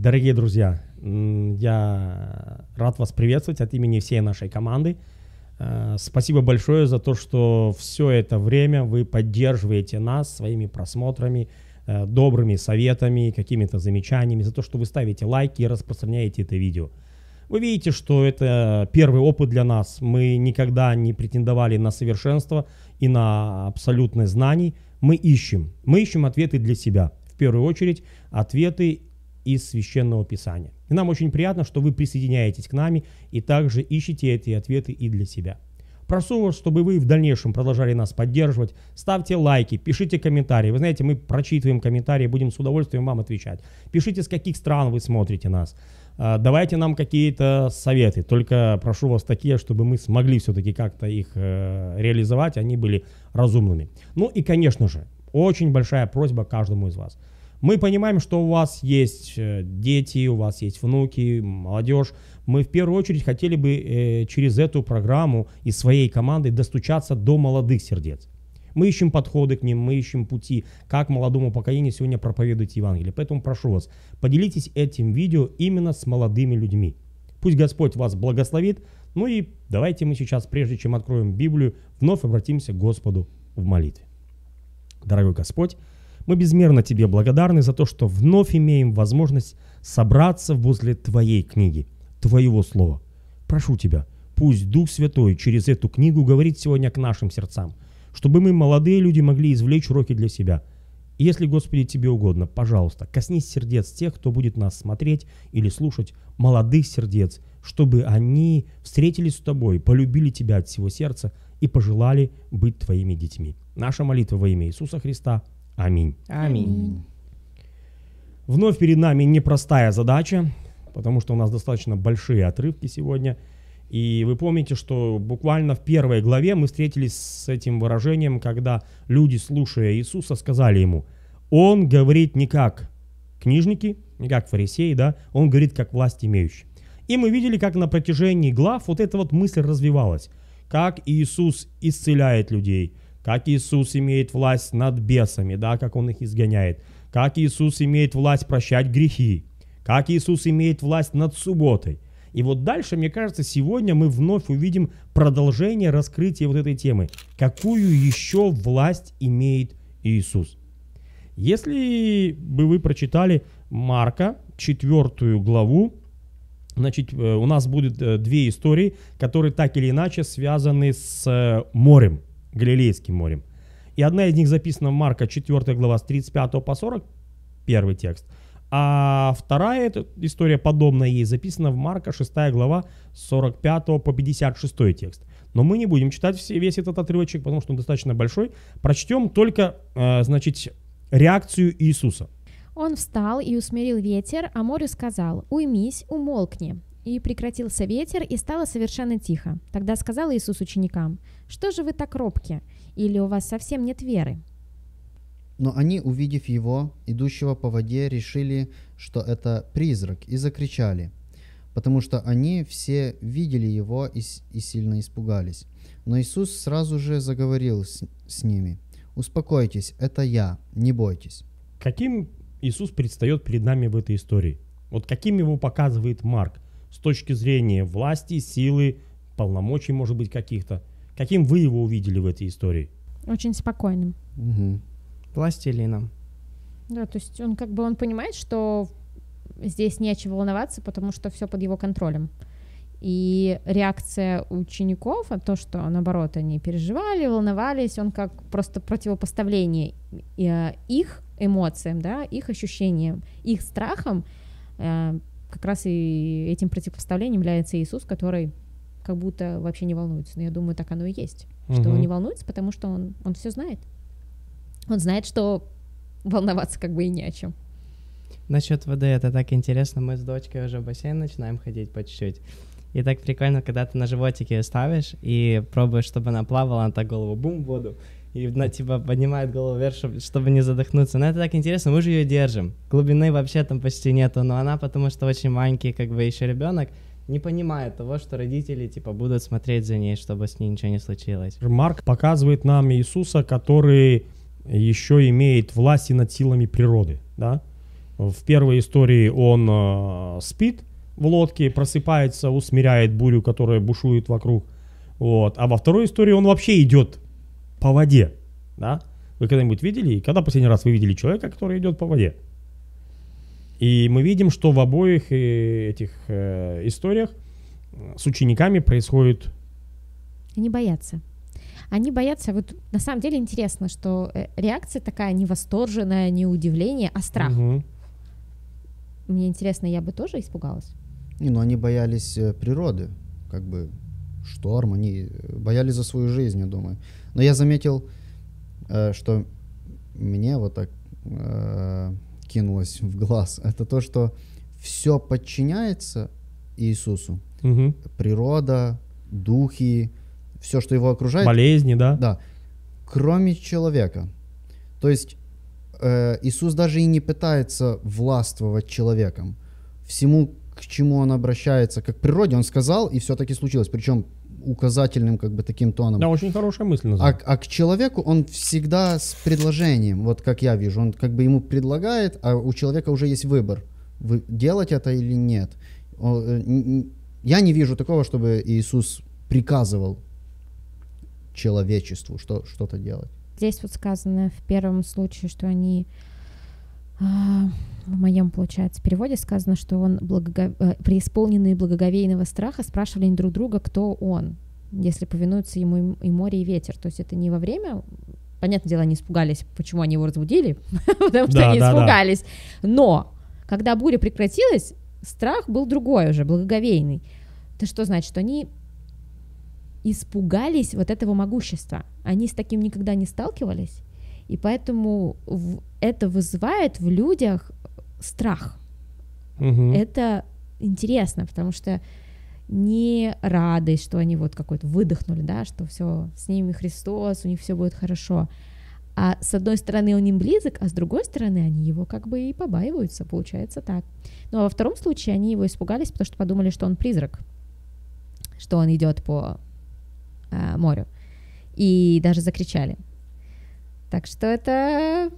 Дорогие друзья, я рад вас приветствовать от имени всей нашей команды. Спасибо большое за то, что все это время вы поддерживаете нас своими просмотрами, добрыми советами, какими-то замечаниями, за то, что вы ставите лайки и распространяете это видео. Вы видите, что это первый опыт для нас. Мы никогда не претендовали на совершенство и на абсолютное знание. Мы ищем ответы для себя. В первую очередь, ответы из Священного Писания. И нам очень приятно, что вы присоединяетесь к нами и также ищете эти ответы и для себя. Прошу вас, чтобы вы в дальнейшем продолжали нас поддерживать. Ставьте лайки, пишите комментарии. Вы знаете, мы прочитываем комментарии, будем с удовольствием вам отвечать. Пишите, с каких стран вы смотрите нас. Давайте нам какие-то советы. Только прошу вас такие, чтобы мы смогли все-таки как-то их реализовать, они были разумными. Ну и, конечно же, очень большая просьба каждому из вас. Мы понимаем, что у вас есть дети, у вас есть внуки, молодежь. Мы в первую очередь хотели бы через эту программу и своей командой достучаться до молодых сердец. Мы ищем подходы к ним, мы ищем пути, как молодому поколению сегодня проповедовать Евангелие. Поэтому прошу вас, поделитесь этим видео именно с молодыми людьми. Пусть Господь вас благословит. Ну и давайте мы сейчас, прежде чем откроем Библию, вновь обратимся к Господу в молитве. Дорогой Господь, мы безмерно Тебе благодарны за то, что вновь имеем возможность собраться возле Твоей книги, Твоего Слова. Прошу Тебя, пусть Дух Святой через эту книгу говорит сегодня к нашим сердцам, чтобы мы, молодые люди, могли извлечь уроки для себя. И если, Господи, Тебе угодно, пожалуйста, коснись сердец тех, кто будет нас смотреть или слушать, молодых сердец, чтобы они встретились с Тобой, полюбили Тебя от всего сердца и пожелали быть Твоими детьми. Наша молитва во имя Иисуса Христа. Аминь. Аминь. Вновь перед нами непростая задача, потому что у нас достаточно большие отрывки сегодня. И вы помните, что буквально в первой главе мы встретились с этим выражением, когда люди, слушая Иисуса, сказали ему: «Он говорит не как книжники, не как фарисеи, да, он говорит как власть имеющий». И мы видели, как на протяжении глав вот эта вот мысль развивалась, как Иисус исцеляет людей, как Иисус имеет власть над бесами, да, как Он их изгоняет, как Иисус имеет власть прощать грехи, как Иисус имеет власть над субботой. И вот дальше, мне кажется, сегодня мы вновь увидим продолжение раскрытия вот этой темы. Какую еще власть имеет Иисус? Если бы вы прочитали Марка, 4 главу, значит, у нас будут две истории, которые так или иначе связаны с морем, Галилейским морем. И одна из них записана в Марка, 4 глава, с 35 по 41 текст. А вторая история, подобная ей, записана в Марка 6 глава 45 по 56 текст. Но мы не будем читать весь этот отрывочек, потому что он достаточно большой. Прочтем только, значит, реакцию Иисуса. Он встал и усмирил ветер, а морю сказал: «Уймись, умолкни». И прекратился ветер, и стало совершенно тихо. Тогда сказал Иисус ученикам: «Что же вы так робки? Или у вас совсем нет веры?» Но они, увидев его, идущего по воде, решили, что это призрак, и закричали, потому что они все видели его и сильно испугались. Но Иисус сразу же заговорил с ними: «Успокойтесь, это я, не бойтесь». Каким Иисус предстает перед нами в этой истории? Вот каким его показывает Марк с точки зрения власти, силы, полномочий, может быть, каких-то? Каким вы его увидели в этой истории? Очень спокойным. Угу. Пластилином. Да, то есть он как бы он понимает, что здесь нечего волноваться, потому что все под его контролем. И реакция учеников, а то, что наоборот они переживали, волновались, он как просто противопоставление их эмоциям, да, их ощущениям, их страхам, как раз и этим противопоставлением является Иисус, который как будто вообще не волнуется. Но я думаю, так оно и есть, что он не волнуется, потому что он все знает. Он знает, что волноваться как бы и не о чем. Насчет воды это так интересно. Мы с дочкой уже в бассейн начинаем ходить по чуть-чуть. И так прикольно, когда ты на животике ее ставишь и пробуешь, чтобы она плавала, она так голову бум в воду. И она типа поднимает голову вверх, чтобы не задохнуться. Но это так интересно, мы же ее держим. Глубины вообще там почти нету, но она, потому что очень маленький, как бы еще ребенок, не понимает того, что родители типа будут смотреть за ней, чтобы с ней ничего не случилось. Марк показывает нам Иисуса, который еще имеет власть и над силами природы, да? В первой истории он спит в лодке, просыпается, усмиряет бурю, которая бушует вокруг. Вот. А во второй истории он вообще идет по воде. Да? Вы когда-нибудь видели? Когда последний раз вы видели человека, который идет по воде? И мы видим, что в обоих этих историях с учениками происходит... Они боятся. Они боятся, вот на самом деле интересно, что реакция такая не восторженная, не удивление, а страх. Угу. Мне интересно, я бы тоже испугалась? Не, ну они боялись природы, как бы шторм, они боялись за свою жизнь, я думаю. Но я заметил, что мне вот так кинулось в глаз, это то, что все подчиняется Иисусу. Угу. Природа, духи, все, что его окружает. Болезни, да? Да. Кроме человека. То есть Иисус даже и не пытается властвовать человеком. Всему, к чему он обращается, как к природе, он сказал, и все-таки случилось. Причем указательным, как бы, таким тоном. Да, очень хорошая мысль. А к человеку он всегда с предложением, вот как я вижу. Он как бы ему предлагает, а у человека уже есть выбор, делать это или нет. Я не вижу такого, чтобы Иисус приказывал человечеству что-то делать. Здесь вот сказано в первом случае, что они, в моем, получается, переводе сказано, что он преисполненные благоговейного страха спрашивали друг друга, кто он, если повинуются ему и море, и ветер. То есть это не во время, понятное дело, они испугались, почему они его разбудили, потому что они испугались. Но когда буря прекратилась, страх был другой уже, благоговейный. Это что значит, что они... испугались вот этого могущества. Они с таким никогда не сталкивались, и поэтому это вызывает в людях страх. Угу. Это интересно, потому что не радость, что они вот какой-то выдохнули, да, что все, с ними Христос, у них все будет хорошо. А с одной стороны он им близок, а с другой стороны они его как бы и побаиваются, получается так. Ну а во втором случае они его испугались, потому что подумали, что он призрак, что он идет по морю, и даже закричали. Так что это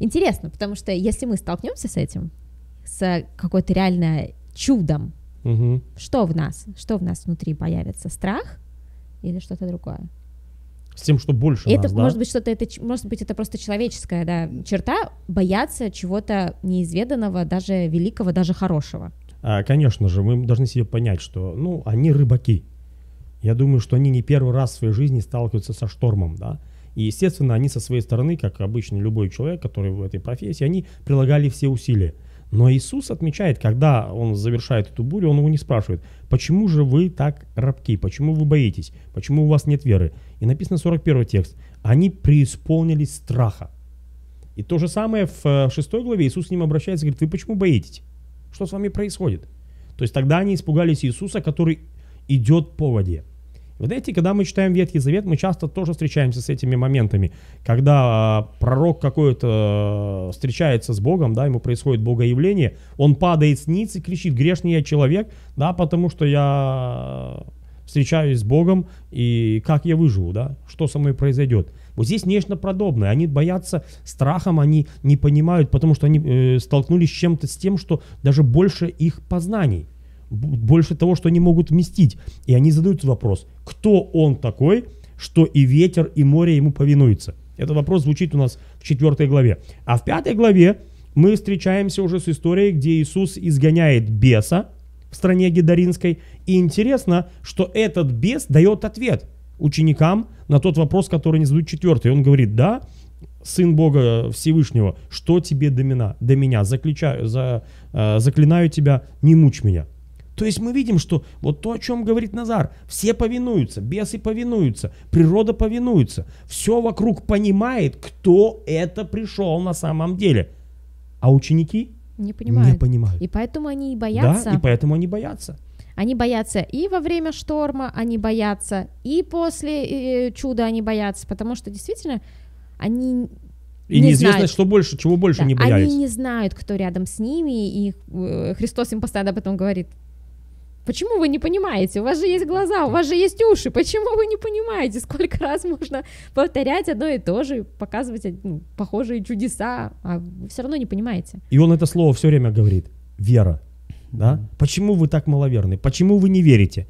интересно, потому что если мы столкнемся с этим, с какой-то реально чудом, угу. что в нас внутри появится, страх или что-то другое? С тем, что больше это нас, может, да? быть, что-то, это может быть, это просто человеческая, да, черта, бояться чего-то неизведанного, даже великого, даже хорошего. Конечно же, мы должны себе понять, что, ну, они рыбаки. Я думаю, что они не первый раз в своей жизни сталкиваются со штормом, да. И, естественно, они со своей стороны, как обычно любой человек, который в этой профессии, они прилагали все усилия. Но Иисус отмечает, когда он завершает эту бурю, он его не спрашивает, почему же вы так рабки, почему вы боитесь, почему у вас нет веры. И написано 41 текст, они преисполнились страха. И то же самое в 6 главе Иисус к ним обращается и говорит, вы почему боитесь? Что с вами происходит? То есть тогда они испугались Иисуса, который идет по воде. Вы знаете, когда мы читаем Ветхий Завет, мы часто тоже встречаемся с этими моментами, когда пророк какой-то встречается с Богом, да, ему происходит богоявление, он падает с ниц и кричит, грешный я человек, да, потому что я встречаюсь с Богом, и как я выживу, да, что со мной произойдет. Вот здесь нечто подобное. Они боятся страхом, они не понимают, потому что они столкнулись с чем-то, с тем, что даже больше их познаний, больше того, что они могут вместить. И они задают вопрос, кто он такой, что и ветер, и море ему повинуются. Этот вопрос звучит у нас в 4 главе. А в 5 главе мы встречаемся уже с историей, где Иисус изгоняет беса в стране Гедаринской. И интересно, что этот бес дает ответ ученикам на тот вопрос, который они задают 4. Он говорит, да, Сын Бога Всевышнего, что тебе до меня? Заклинаю тебя, не мучь меня. То есть мы видим, что вот то, о чем говорит Назар, все повинуются, бесы повинуются, природа повинуется. Все вокруг понимает, кто это пришел на самом деле. А ученики не понимают. И поэтому они и боятся. Да, и поэтому они боятся. Они боятся и во время шторма, они боятся, и после чуда они боятся, потому что действительно они и не знают. Что больше, чего больше, да, не боялись. Они не знают, кто рядом с ними, и Христос им постоянно об этом говорит. Почему вы не понимаете? У вас же есть глаза, у вас же есть уши. Почему вы не понимаете, сколько раз можно повторять одно и то же, показывать похожие чудеса, а вы все равно не понимаете? И он это слово все время говорит. Вера. Да? Почему вы так маловерны? Почему вы не верите?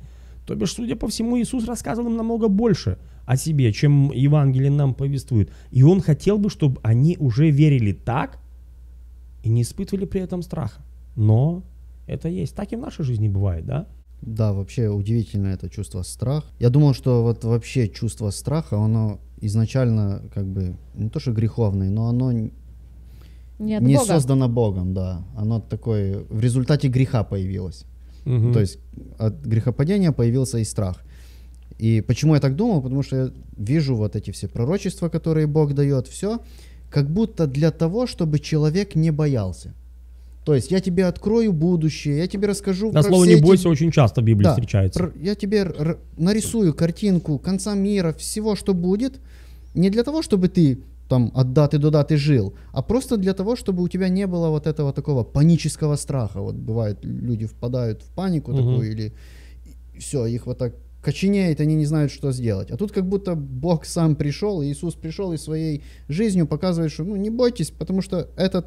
То бишь, судя по всему, Иисус рассказывал им намного больше о себе, чем Евангелие нам повествует. И он хотел бы, чтобы они уже верили так и не испытывали при этом страха. Но... это есть. Так и в нашей жизни бывает, да? Да, вообще удивительно это чувство страха. Я думал, что вот вообще чувство страха, оно изначально как бы не то что греховное, но оно не создано Богом, да. Оно такое в результате греха появилось. Угу. То есть от грехопадения появился и страх. И почему я так думал? Потому что я вижу вот эти все пророчества, которые Бог дает, все, как будто для того, чтобы человек не боялся. То есть я тебе открою будущее, я тебе расскажу... Да, про слово «не бойся» очень часто в Библии встречается. Я тебе нарисую картинку конца мира, всего, что будет, не для того, чтобы ты там от даты до даты жил, а просто для того, чтобы у тебя не было вот этого такого панического страха. Вот бывает, люди впадают в панику такую, или все, их вот так коченеет, они не знают, что сделать. А тут как будто Бог сам пришел, Иисус пришел и своей жизнью показывает, что не бойтесь, потому что этот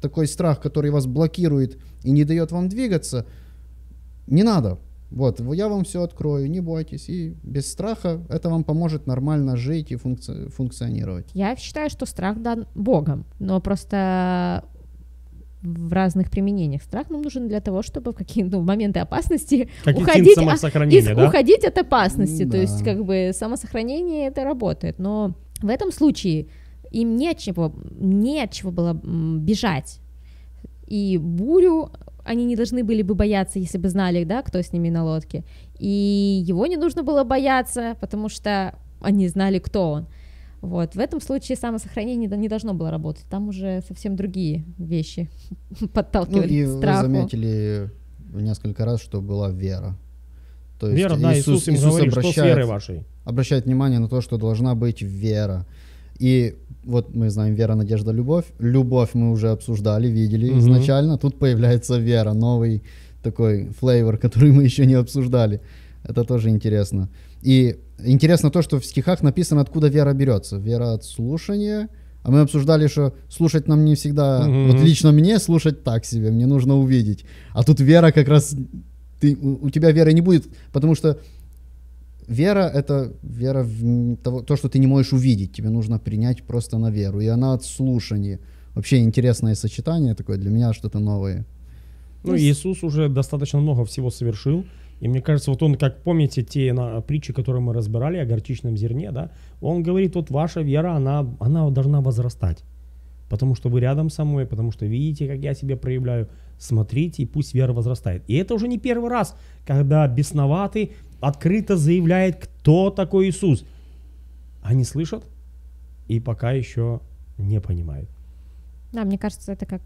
такой страх, который вас блокирует и не дает вам двигаться, не надо. Вот, я вам все открою, не бойтесь. И без страха это вам поможет нормально жить и функционировать. Я считаю, что страх дан Богом, но просто... в разных применениях. Страх нам нужен для того, чтобы в какие-то моменты опасности уходить от опасности. Да. То есть как бы самосохранение это работает. Но в этом случае им не от чего было бежать. И бурю они не должны были бы бояться, если бы знали, да, кто с ними на лодке. И его не нужно было бояться, потому что они знали, кто он. Вот. В этом случае самосохранение не должно было работать. Там уже совсем другие вещи подталкивали к страху. Вы заметили несколько раз, что была вера. То есть вера, да, Иисус им говорит, что с верой вашей. Обращает внимание на то, что должна быть вера. И вот мы знаем вера, надежда, любовь. Любовь мы уже обсуждали, видели изначально. Тут появляется вера, новый такой флейвор, который мы еще не обсуждали. Это тоже интересно. И интересно то, что в стихах написано, откуда вера берется. Вера от слушания. А мы обсуждали, что слушать нам не всегда... Вот лично мне слушать так себе, мне нужно увидеть. А тут вера как раз... У тебя веры не будет, потому что вера — это вера в то, что ты не можешь увидеть. Тебе нужно принять просто на веру. И она от слушания. Вообще интересное сочетание такое, для меня что-то новое. Ну, Иисус уже достаточно много всего совершил. И мне кажется, вот он, как помните, те притчи, которые мы разбирали о горчичном зерне, да, он говорит, вот ваша вера, она должна возрастать, потому что вы рядом со мной, потому что видите, как я себя проявляю, смотрите, и пусть вера возрастает. И это уже не первый раз, когда бесноватый открыто заявляет, кто такой Иисус. Они слышат и пока еще не понимают. Да, мне кажется, это как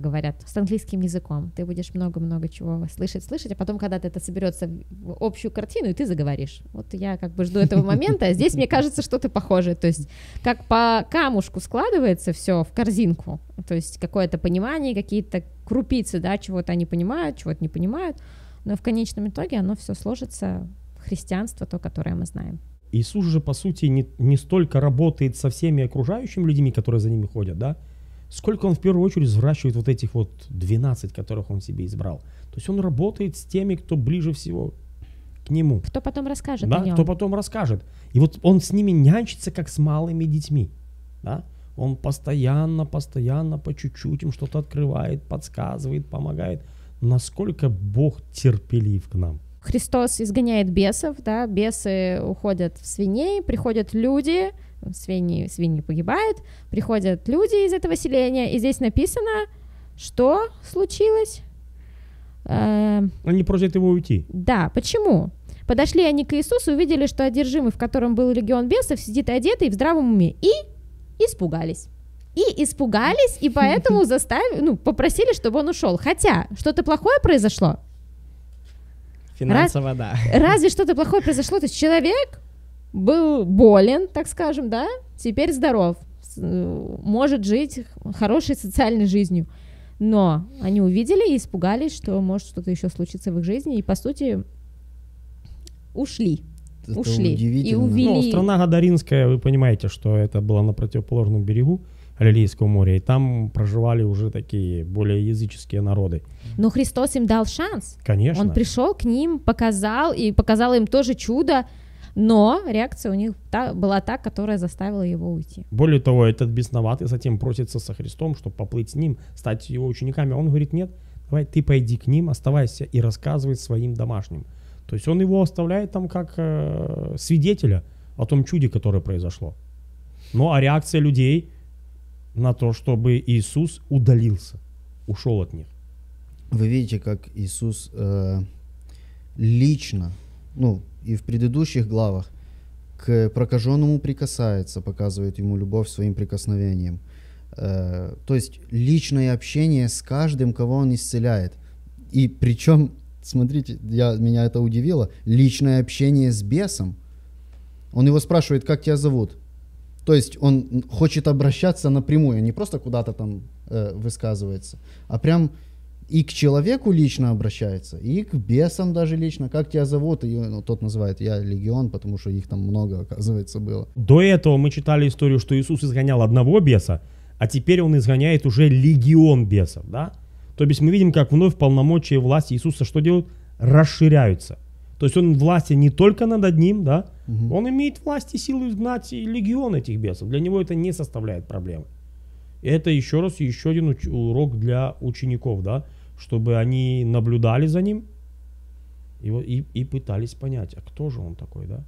говорят, с английским языком. Ты будешь много-много чего слышать, а потом, когда это соберется в общую картину, и ты заговоришь. Вот я как бы жду этого момента, а здесь, мне кажется, что-то похожее. То есть как по камушку складывается все в корзинку, то есть какое-то понимание, какие-то крупицы, да, чего-то они понимают, чего-то не понимают, но в конечном итоге оно все сложится в христианство, то, которое мы знаем. Иисус же, по сути, не столько работает со всеми окружающими людьми, которые за ними ходят, да, сколько он в первую очередь взращивает вот этих вот 12, которых он себе избрал. То есть он работает с теми, кто ближе всего к нему. Кто потом расскажет о нем. Кто потом расскажет. И вот он с ними нянчится, как с малыми детьми. Да? Он постоянно, по чуть-чуть им что-то открывает, подсказывает, помогает. Насколько Бог терпелив к нам. Христос изгоняет бесов, да? Бесы уходят в свиней, приходят люди... Свиньи погибают, приходят люди из этого селения, и здесь написано, что случилось. Они просят его уйти. Да, почему? Подошли они к Иисусу, увидели, что одержимый, в котором был легион бесов, сидит одетый в здравом уме, и испугались. И поэтому попросили, чтобы он ушел. Хотя что-то плохое произошло. Финансово, да. Разве что-то плохое произошло? То есть человек... был болен, так скажем, да, теперь здоров, может жить хорошей социальной жизнью. Но они увидели и испугались, что может что-то еще случиться в их жизни, и, по сути, ушли. Это ушли. И увели... Ну, страна Гадаринская, вы понимаете, что это было на противоположном берегу Галилейского моря, и там проживали уже такие более языческие народы. Но Христос им дал шанс. Конечно. Он пришел к ним, показал, и показал им тоже чудо, но реакция у них была та, которая заставила его уйти. Более того, этот бесноватый затем просится со Христом, чтобы поплыть с ним, стать его учениками. Он говорит: нет, давай ты пойди к ним, оставайся и рассказывай своим домашним. То есть он его оставляет там как свидетеля о том чуде, которое произошло. Ну а реакция людей на то, чтобы Иисус удалился, ушел от них. Вы видите, как Иисус лично, ну и в предыдущих главах, к прокаженному прикасается, показывает ему любовь своим прикосновением. То есть личное общение с каждым, кого он исцеляет. И причем... Смотрите, меня это удивило. Личное общение с бесом. Он его спрашивает: как тебя зовут? То есть он хочет обращаться напрямую, не просто куда-то там высказывается, а прям и к человеку лично обращается, и к бесам даже лично. Как тебя зовут? И ну, тот называет: я легион, потому что их там много, оказывается, было. До этого мы читали историю, что Иисус изгонял одного беса, а теперь он изгоняет уже легион бесов, да? То есть мы видим, как вновь полномочия и власти Иисуса что делают? Расширяются. То есть он власти не только над одним, да? Угу. Он имеет власть и силу изгнать и легион этих бесов. Для него это не составляет проблемы. И это еще раз еще один урок для учеников, да? Чтобы они наблюдали за ним и пытались понять, а кто же он такой, да?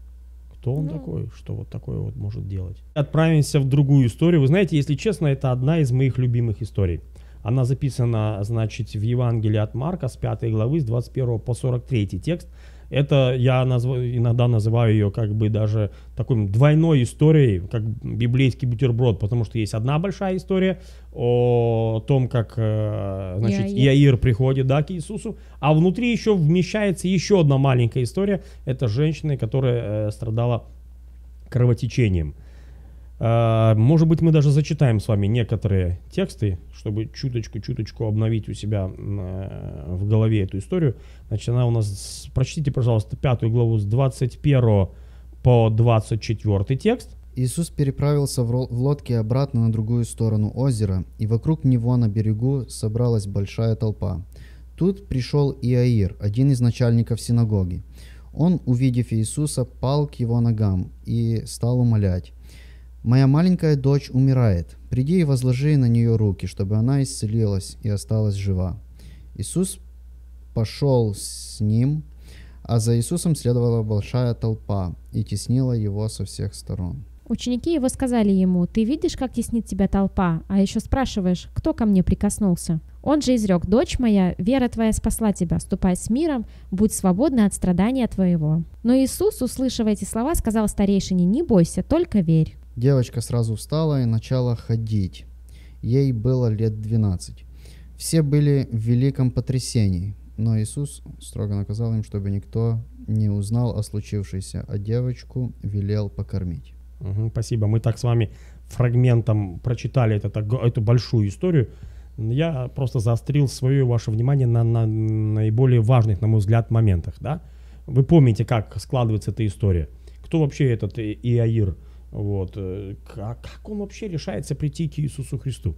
Кто он такой, что вот такое вот может делать? Отправимся в другую историю. Вы знаете, если честно, это одна из моих любимых историй. Она записана, значит, в Евангелии от Марка с 5 главы, с 21 по 43 текст. Это я иногда называю ее как бы даже такой двойной историей, как библейский бутерброд, потому что есть одна большая история о том, как, значит, Иаир приходит, да, к Иисусу, а внутри еще вмещается еще одна маленькая история. Это женщина, которая страдала кровотечением. Может быть, мы даже зачитаем с вами некоторые тексты, чтобы чуточку обновить у себя в голове эту историю. Значит, она у нас... Прочтите, пожалуйста, 5 главу с 21 по 24 текст. Иисус переправился в лодке обратно на другую сторону озера, и вокруг него на берегу собралась большая толпа. Тут пришел Иаир, один из начальников синагоги. Он, увидев Иисуса, пал к его ногам и стал умолять: «Моя маленькая дочь умирает. Приди и возложи на нее руки, чтобы она исцелилась и осталась жива». Иисус пошел с ним, а за Иисусом следовала большая толпа и теснила его со всех сторон. Ученики его сказали ему: «Ты видишь, как теснит тебя толпа, а еще спрашиваешь, кто ко мне прикоснулся? Он же изрек: дочь моя, вера твоя спасла тебя, ступай с миром, будь свободна от страдания твоего». Но Иисус, услышав эти слова, сказал старейшине: «Не бойся, только верь». Девочка сразу встала и начала ходить. Ей было лет 12. Все были в великом потрясении, но Иисус строго наказал им, чтобы никто не узнал о случившейся, а девочку велел покормить. Спасибо. Мы так с вами фрагментом прочитали эту большую историю. Я просто заострил свое и ваше внимание на наиболее важных, на мой взгляд, моментах. Да? Вы помните, как складывается эта история? Кто вообще этот Иаир? Вот. Как он вообще решается прийти к Иисусу Христу?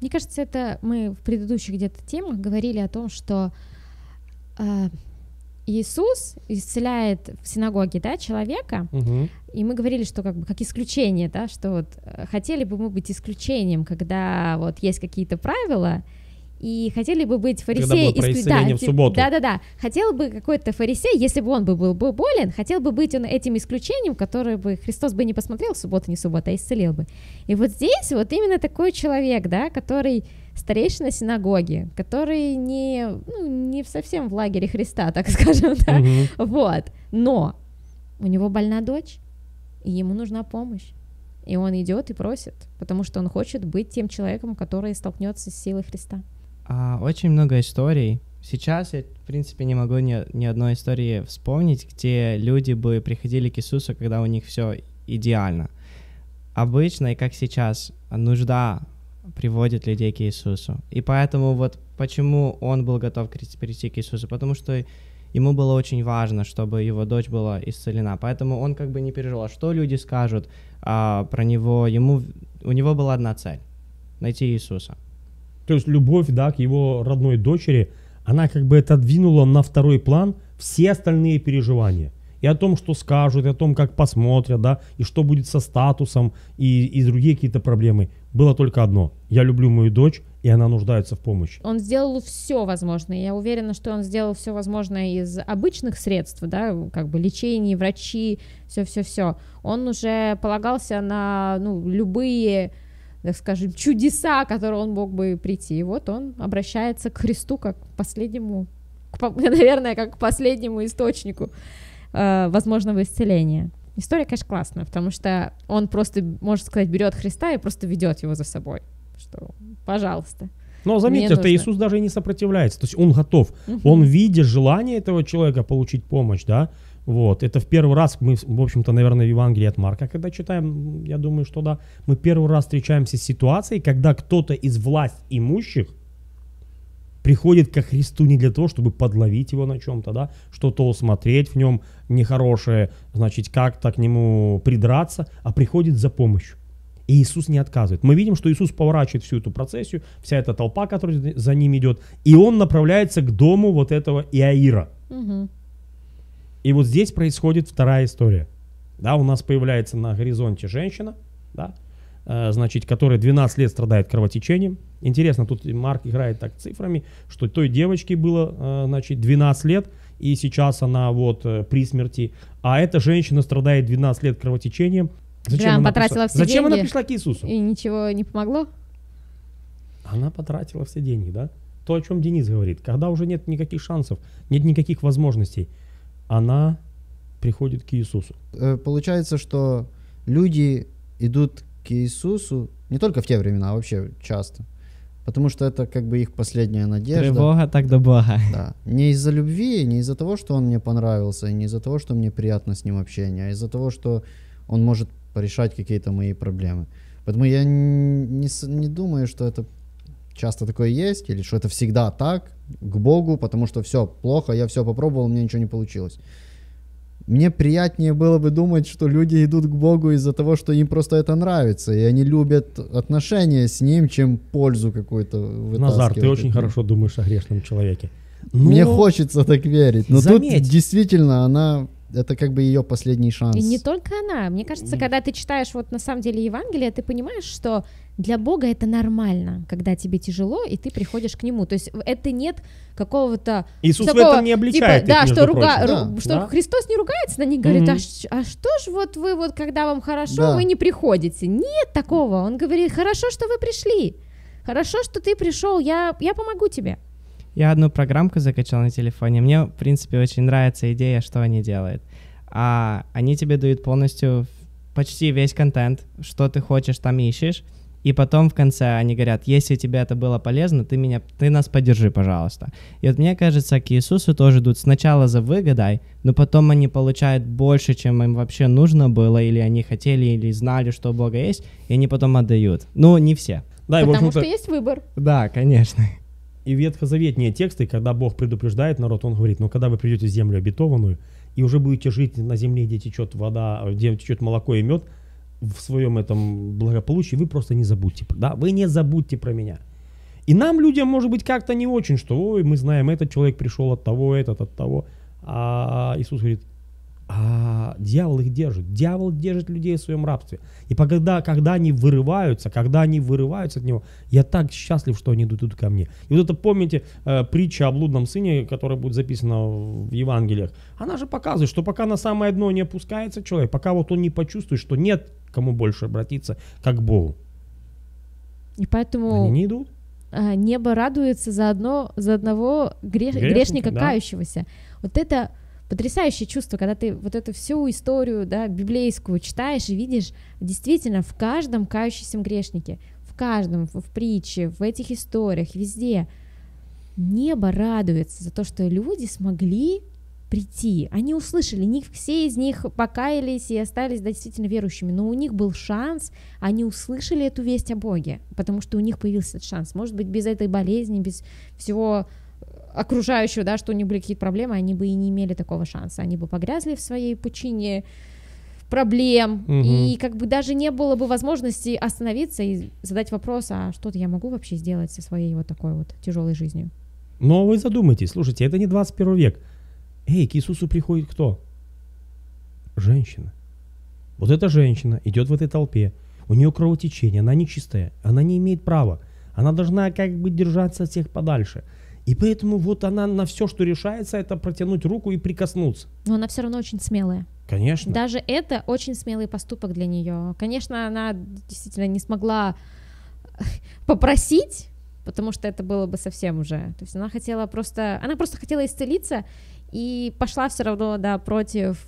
Мне кажется, это мы в предыдущих где-то темах говорили о том, что Иисус исцеляет в синагоге, да, человека, и мы говорили, что как бы как исключение, да, что вот хотели бы мы быть исключением, когда вот есть какие-то правила, и хотели бы быть фарисеем. Да. Хотел бы какой-то фарисей, если бы он был бы болен, хотел бы быть он этим исключением, которое бы Христос бы не посмотрел, суббота, не суббота, а исцелил бы. И вот здесь вот именно такой человек, да, который старейшина синагоги, который не совсем в лагере Христа, так скажем, да. Вот. Но у него больна дочь, и ему нужна помощь. И он идет и просит, потому что он хочет быть тем человеком, который столкнется с силой Христа. Очень много историй. Сейчас я, в принципе, не могу ни одной истории вспомнить, где люди бы приходили к Иисусу, когда у них все идеально. Обычно, и как сейчас, нужда приводит людей к Иисусу. И поэтому вот почему он был готов прийти к Иисусу? Потому что ему было очень важно, чтобы его дочь была исцелена. Поэтому он как бы не переживал, что люди скажут про него. У него была одна цель – найти Иисуса. То есть любовь, да, к его родной дочери, она как бы отодвинула на второй план все остальные переживания. И о том, что скажут, и о том, как посмотрят, да, и что будет со статусом, и другие какие-то проблемы. Было только одно. Я люблю мою дочь, и она нуждается в помощи. Он сделал все возможное. Я уверена, что он сделал все возможное из обычных средств, да, как бы лечение, врачи, все-все-все. Он уже полагался на, ну, любые, так скажем, чудеса, которые он мог бы прийти. И вот он обращается к Христу как к последнему, наверное, как к последнему источнику возможного исцеления. История, конечно, классная, потому что он просто, можно сказать, берет Христа и просто ведет его за собой. Что, пожалуйста. Но заметьте, что Иисус даже и не сопротивляется, то есть он готов. Он видит желание этого человека получить помощь, да, вот. Это в первый раз мы, в общем-то, наверное, в Евангелии от Марка, когда читаем, я думаю, что да, мы первый раз встречаемся с ситуацией, когда кто-то из власть имущих приходит ко Христу не для того, чтобы подловить его на чем-то, да, что-то усмотреть в нем нехорошее, значит, как-то к нему придраться, а приходит за помощью. И Иисус не отказывает. Мы видим, что Иисус поворачивает всю эту процессию, вся эта толпа, которая за ним идет, и он направляется к дому вот этого Иаира. Угу. И вот здесь происходит вторая история. Да, у нас появляется на горизонте женщина, да, значит, которая 12 лет страдает кровотечением. Интересно, тут Марк играет так цифрами, что той девочке было, значит, 12 лет, и сейчас она вот при смерти. А эта женщина страдает 12 лет кровотечением. Зачем, она потратила все деньги? Зачем она пришла к Иисусу? И ничего не помогло? Она потратила все деньги, да? То, о чем Денис говорит. Когда уже нет никаких шансов, нет никаких возможностей, она приходит к Иисусу. Получается, что люди идут к Иисусу не только в те времена, а вообще часто. Потому что это как бы их последняя надежда. Тревога так до Бога. Да. Не из-за любви, не из-за того, что он мне понравился, не из-за того, что мне приятно с ним общение, а из-за того, что он может порешать какие-то мои проблемы. Поэтому я не думаю, что это часто такое есть, или что это всегда так, к Богу, потому что все плохо, я все попробовал, мне ничего не получилось. Мне приятнее было бы думать, что люди идут к Богу из-за того, что им просто это нравится, и они любят отношения с ним, чем пользу какую-то вытаскивать. Назар, ты очень хорошо думаешь о грешном человеке. Но... Мне хочется так верить, но заметь, тут действительно она... Это как бы ее последний шанс. И не только она. Мне кажется, когда ты читаешь вот на самом деле Евангелие, ты понимаешь, что для Бога это нормально, когда тебе тяжело, и ты приходишь к Нему. То есть это нет какого-то... Иисус такого, в этом не обличает. Типа, да, что, что Христос не ругается на них, говорит, а что ж вот вы, вот когда вам хорошо, вы не приходите. Нет такого. Он говорит, хорошо, что вы пришли. Хорошо, что ты пришел, я помогу тебе. Я одну программку закачал на телефоне. Мне, в принципе, очень нравится идея, что они делают. Они тебе дают полностью почти весь контент, что ты хочешь, там ищешь. И потом в конце они говорят, если тебе это было полезно, ты нас поддержи, пожалуйста. И вот мне кажется, к Иисусу тоже идут сначала за выгодой, но потом они получают больше, чем им вообще нужно было, или они хотели, или знали, что у Бога есть, и они потом отдают. Ну, не все. Да, потому что есть выбор. Да, конечно. И ветхозаветные тексты, когда Бог предупреждает народ, он говорит, ну когда вы придете в землю обетованную, и уже будете жить на земле, где течет вода, где течет молоко и мед, в своем этом благополучии, вы просто не забудьте, да, вы не забудьте про меня. И нам, людям, может быть, как-то не очень, что, ой, мы знаем, этот человек пришел от того, этот от того. А Иисус говорит, дьявол их держит. Дьявол держит людей в своем рабстве. И когда они вырываются от него, я так счастлив, что они идут ко мне. И вот это, помните, притча о блудном сыне, которая будет записана в Евангелиях, она же показывает, что пока на самое дно не опускается человек, пока вот он не почувствует, что нет кому больше обратиться, как к Богу. И поэтому они не идут. Небо радуется за одного грешника кающегося. Вот это... Потрясающее чувство, когда ты вот эту всю историю, да, библейскую читаешь и видишь действительно в каждом кающемся грешнике, в каждом, в притче, в этих историях, везде. Небо радуется за то, что люди смогли прийти. Они услышали, не все из них покаялись и остались действительно верующими, но у них был шанс, они услышали эту весть о Боге, потому что у них появился этот шанс. Может быть, без этой болезни, без всего окружающего, да, что у них были какие-то проблемы, они бы и не имели такого шанса, они бы погрязли в своей пучине проблем, и как бы даже не было бы возможности остановиться и задать вопрос, а что-то я могу вообще сделать со своей вот такой вот тяжелой жизнью. Но вы задумайтесь, слушайте, это не 21 век. Эй, к Иисусу приходит кто? Женщина. Вот эта женщина идет в этой толпе, у нее кровотечение, она нечистая, она не имеет права, она должна как бы держаться от всех подальше. И поэтому вот она на все, что решается, это протянуть руку и прикоснуться. Но она все равно очень смелая. Конечно. Даже это очень смелый поступок для нее. Конечно, она действительно не смогла попросить, потому что это было бы совсем уже. То есть она хотела просто, хотела исцелиться и пошла все равно, да, против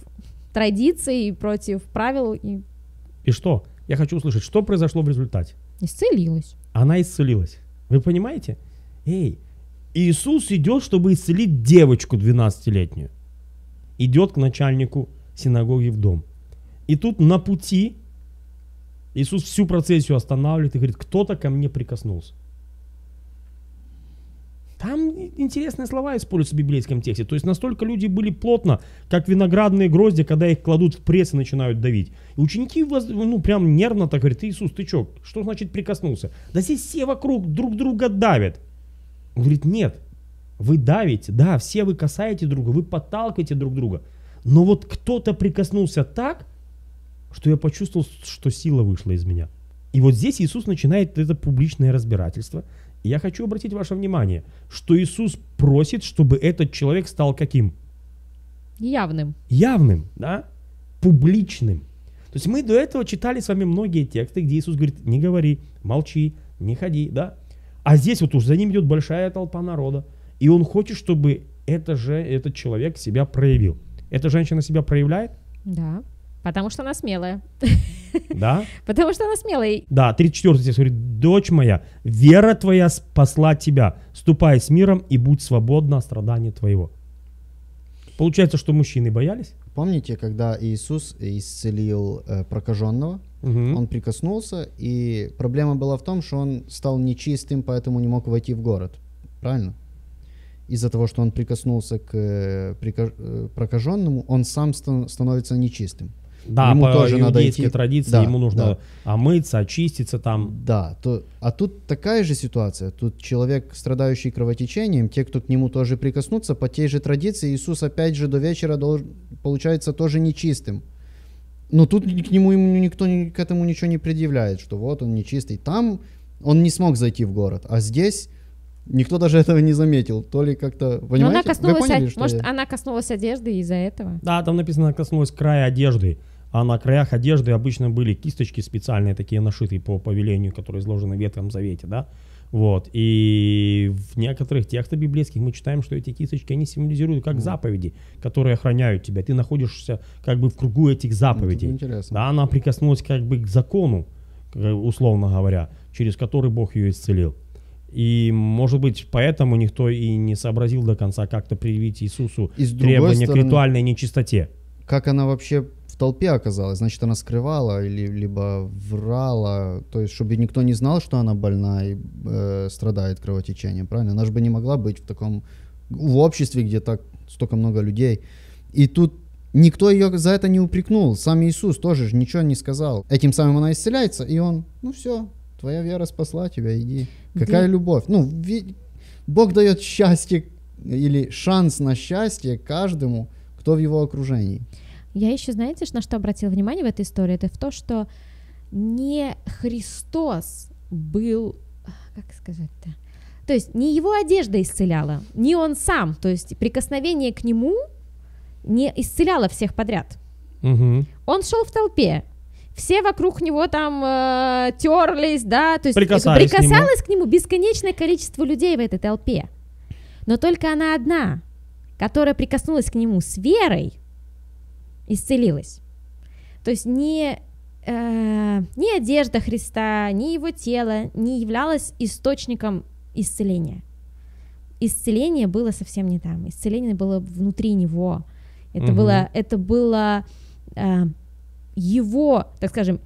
традиций, против правил. И что? Я хочу услышать, что произошло в результате? Исцелилась. Она исцелилась. Вы понимаете? Эй, Иисус идет, чтобы исцелить девочку 12-летнюю. Идет к начальнику синагоги в дом. И тут на пути Иисус всю процессию останавливает и говорит, кто-то ко мне прикоснулся. Там интересные слова используются в библейском тексте. То есть настолько люди были плотно, как виноградные грозди, когда их кладут в пресс и начинают давить. И ученики прям нервно так говорят, Иисус, ты что значит прикоснулся? Да здесь все вокруг друг друга давят. Он говорит, нет, вы давите, да, все вы касаете друга, вы подталкиваете друг друга. Но вот кто-то прикоснулся так, что я почувствовал, что сила вышла из меня. И вот здесь Иисус начинает это публичное разбирательство. И я хочу обратить ваше внимание, что Иисус просит, чтобы этот человек стал каким? Явным. Явным, да? Публичным. То есть мы до этого читали с вами многие тексты, где Иисус говорит, не говори, молчи, не ходи, да? А здесь вот уж за ним идет большая толпа народа. И он хочет, чтобы этот человек себя проявил. Эта женщина себя проявляет? Да, потому что она смелая. Да? Потому что она смелая. Да, 34 здесь говорит, дочь моя, вера твоя спасла тебя. Ступай с миром и будь свободна от страдания твоего. Получается, что мужчины боялись? Помните, когда Иисус исцелил прокаженного? Угу. Он прикоснулся, и проблема была в том, что он стал нечистым, поэтому не мог войти в город. Правильно? Из-за того, что он прикоснулся к прокаженному, он сам становится нечистым. Да, ему по тоже иудейской традиции, да, ему нужно, да, омыться, очиститься там. Да, а тут такая же ситуация. Тут человек, страдающий кровотечением, те, кто к нему тоже прикоснутся, по той же традиции Иисус опять же до вечера получается тоже нечистым. Но тут к нему никто к этому ничего не предъявляет, что вот он нечистый. Там он не смог зайти в город, а здесь... Никто даже этого не заметил, то ли как-то, понимаете? Она коснулась, она коснулась одежды из-за этого? Да, там написано, она коснулась края одежды, а на краях одежды обычно были кисточки специальные, такие нашитые по повелению, которые изложены в Ветхом Завете, да? Вот, и в некоторых текстах библейских мы читаем, что эти кисточки, они символизируют как заповеди, которые охраняют тебя, ты находишься как бы в кругу этих заповедей. Это интересно. Да, она прикоснулась как бы к закону, условно говоря, через который Бог ее исцелил. И, может быть, поэтому никто и не сообразил до конца как-то предъявить Иисусу требования к ритуальной нечистоте. Как она вообще в толпе оказалась? Значит, она скрывала или либо врала, то есть, чтобы никто не знал, что она больна и страдает кровотечением, правильно? Она же бы не могла быть в таком обществе, где так столько много людей. И тут никто ее за это не упрекнул. Сам Иисус тоже же ничего не сказал. Этим самым она исцеляется, и он, ну все. Твоя вера спасла тебя, иди. Какая любовь. Ну, Бог дает счастье или шанс на счастье каждому, кто в его окружении. Я еще, знаете, на что обратила внимание в этой истории? Это в то, что не Христос был, как сказать-то, то есть не его одежда исцеляла, не он сам, то есть прикосновение к нему не исцеляло всех подряд. Угу. Он шел в толпе. Все вокруг него там терлись, да, то есть прикасалось к нему бесконечное количество людей в этой толпе. Но только она одна, которая прикоснулась к нему с верой, исцелилась. То есть ни одежда Христа, ни его тело не являлось источником исцеления. Исцеление было совсем не там, исцеление было внутри него. Это было его, так скажем,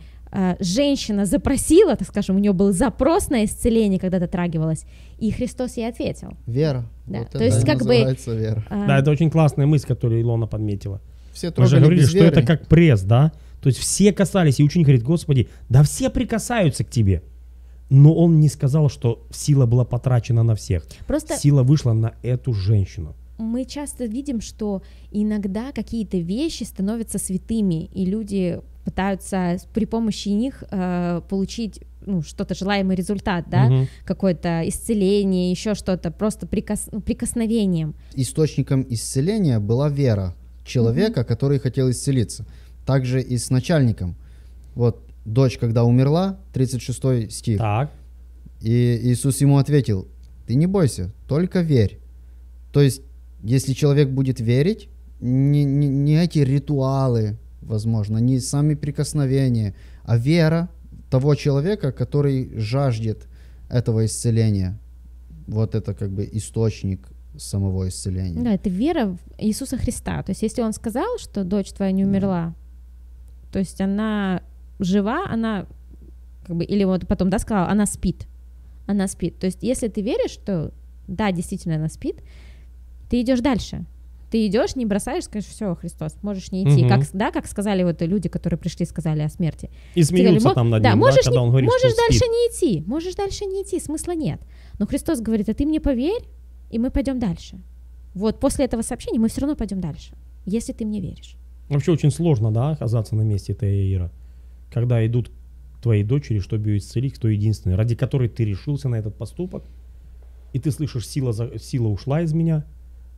женщина запросила, так скажем, у нее был запрос на исцеление, когда дотрагивалась, и Христос ей ответил. Вера. Да. Вот то есть как бы. Вера. Да, это очень классная мысль, которую Илона подметила. Все мы же говорили, что это как пресс, да? То есть все касались, и ученик говорит: Господи, да все прикасаются к тебе. Но он не сказал, что сила была потрачена на всех. Просто сила вышла на эту женщину. Мы часто видим, что иногда какие-то вещи становятся святыми, и люди пытаются при помощи них получить что-то, желаемый результат, да, какое-то исцеление, еще что-то, просто прикосновением. Источником исцеления была вера человека, который хотел исцелиться. Также и с начальником. Вот дочь, когда умерла, 36 стих, так. И Иисус ему ответил: ты не бойся, только верь. То есть, если человек будет верить, не эти ритуалы, возможно, не сами прикосновения, а вера того человека, который жаждет этого исцеления. Вот это как бы источник самого исцеления. Да, это вера в Иисуса Христа. То есть, если Он сказал, что дочь твоя не умерла, то есть она жива, она как бы, или вот потом, да, сказала, она спит. То есть, если ты веришь, что да, действительно она спит, ты идешь дальше. Ты идешь, не бросаешь, скажешь: все, Христос, можешь не идти. Как, да, как сказали вот люди, которые пришли, сказали о смерти. И смеются там над ним, да, можешь, когда он говорит, можешь что дальше спит. Не идти, можешь дальше не идти, смысла нет. Но Христос говорит: а ты мне поверь, и мы пойдем дальше. Вот после этого сообщения мы все равно пойдем дальше, если ты мне веришь. Вообще очень сложно, да, оказаться на месте Иаира, когда идут твоей дочери, чтобы ее исцелить, кто единственный, ради которой ты решился на этот поступок, и ты слышишь: сила ушла из меня,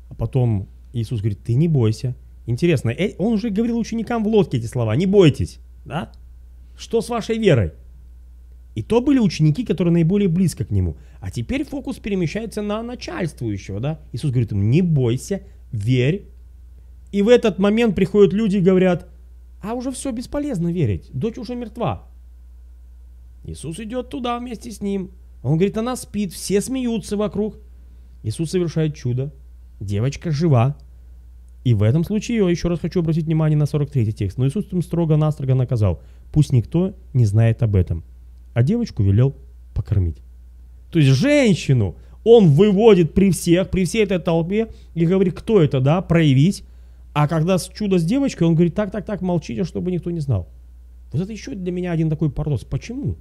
а потом Иисус говорит: ты не бойся. Интересно, он уже говорил ученикам в лодке эти слова: не бойтесь, да? Что с вашей верой? И то были ученики, которые наиболее близко к нему. А теперь фокус перемещается на начальствующего, да? Иисус говорит им: не бойся, верь. И в этот момент приходят люди и говорят: а уже все, бесполезно верить, дочь уже мертва. Иисус идет туда вместе с ним. Он говорит: она спит, все смеются вокруг. Иисус совершает чудо. Девочка жива. И в этом случае, я еще раз хочу обратить внимание на 43 текст. Но Иисус им строго-настрого наказал: пусть никто не знает об этом. А девочку велел покормить. То есть женщину он выводит при всех, при всей этой толпе, и говорит: кто это, да, проявить. А когда чудо с девочкой, он говорит: так, молчите, чтобы никто не знал. Вот это еще для меня один такой парадокс. Почему?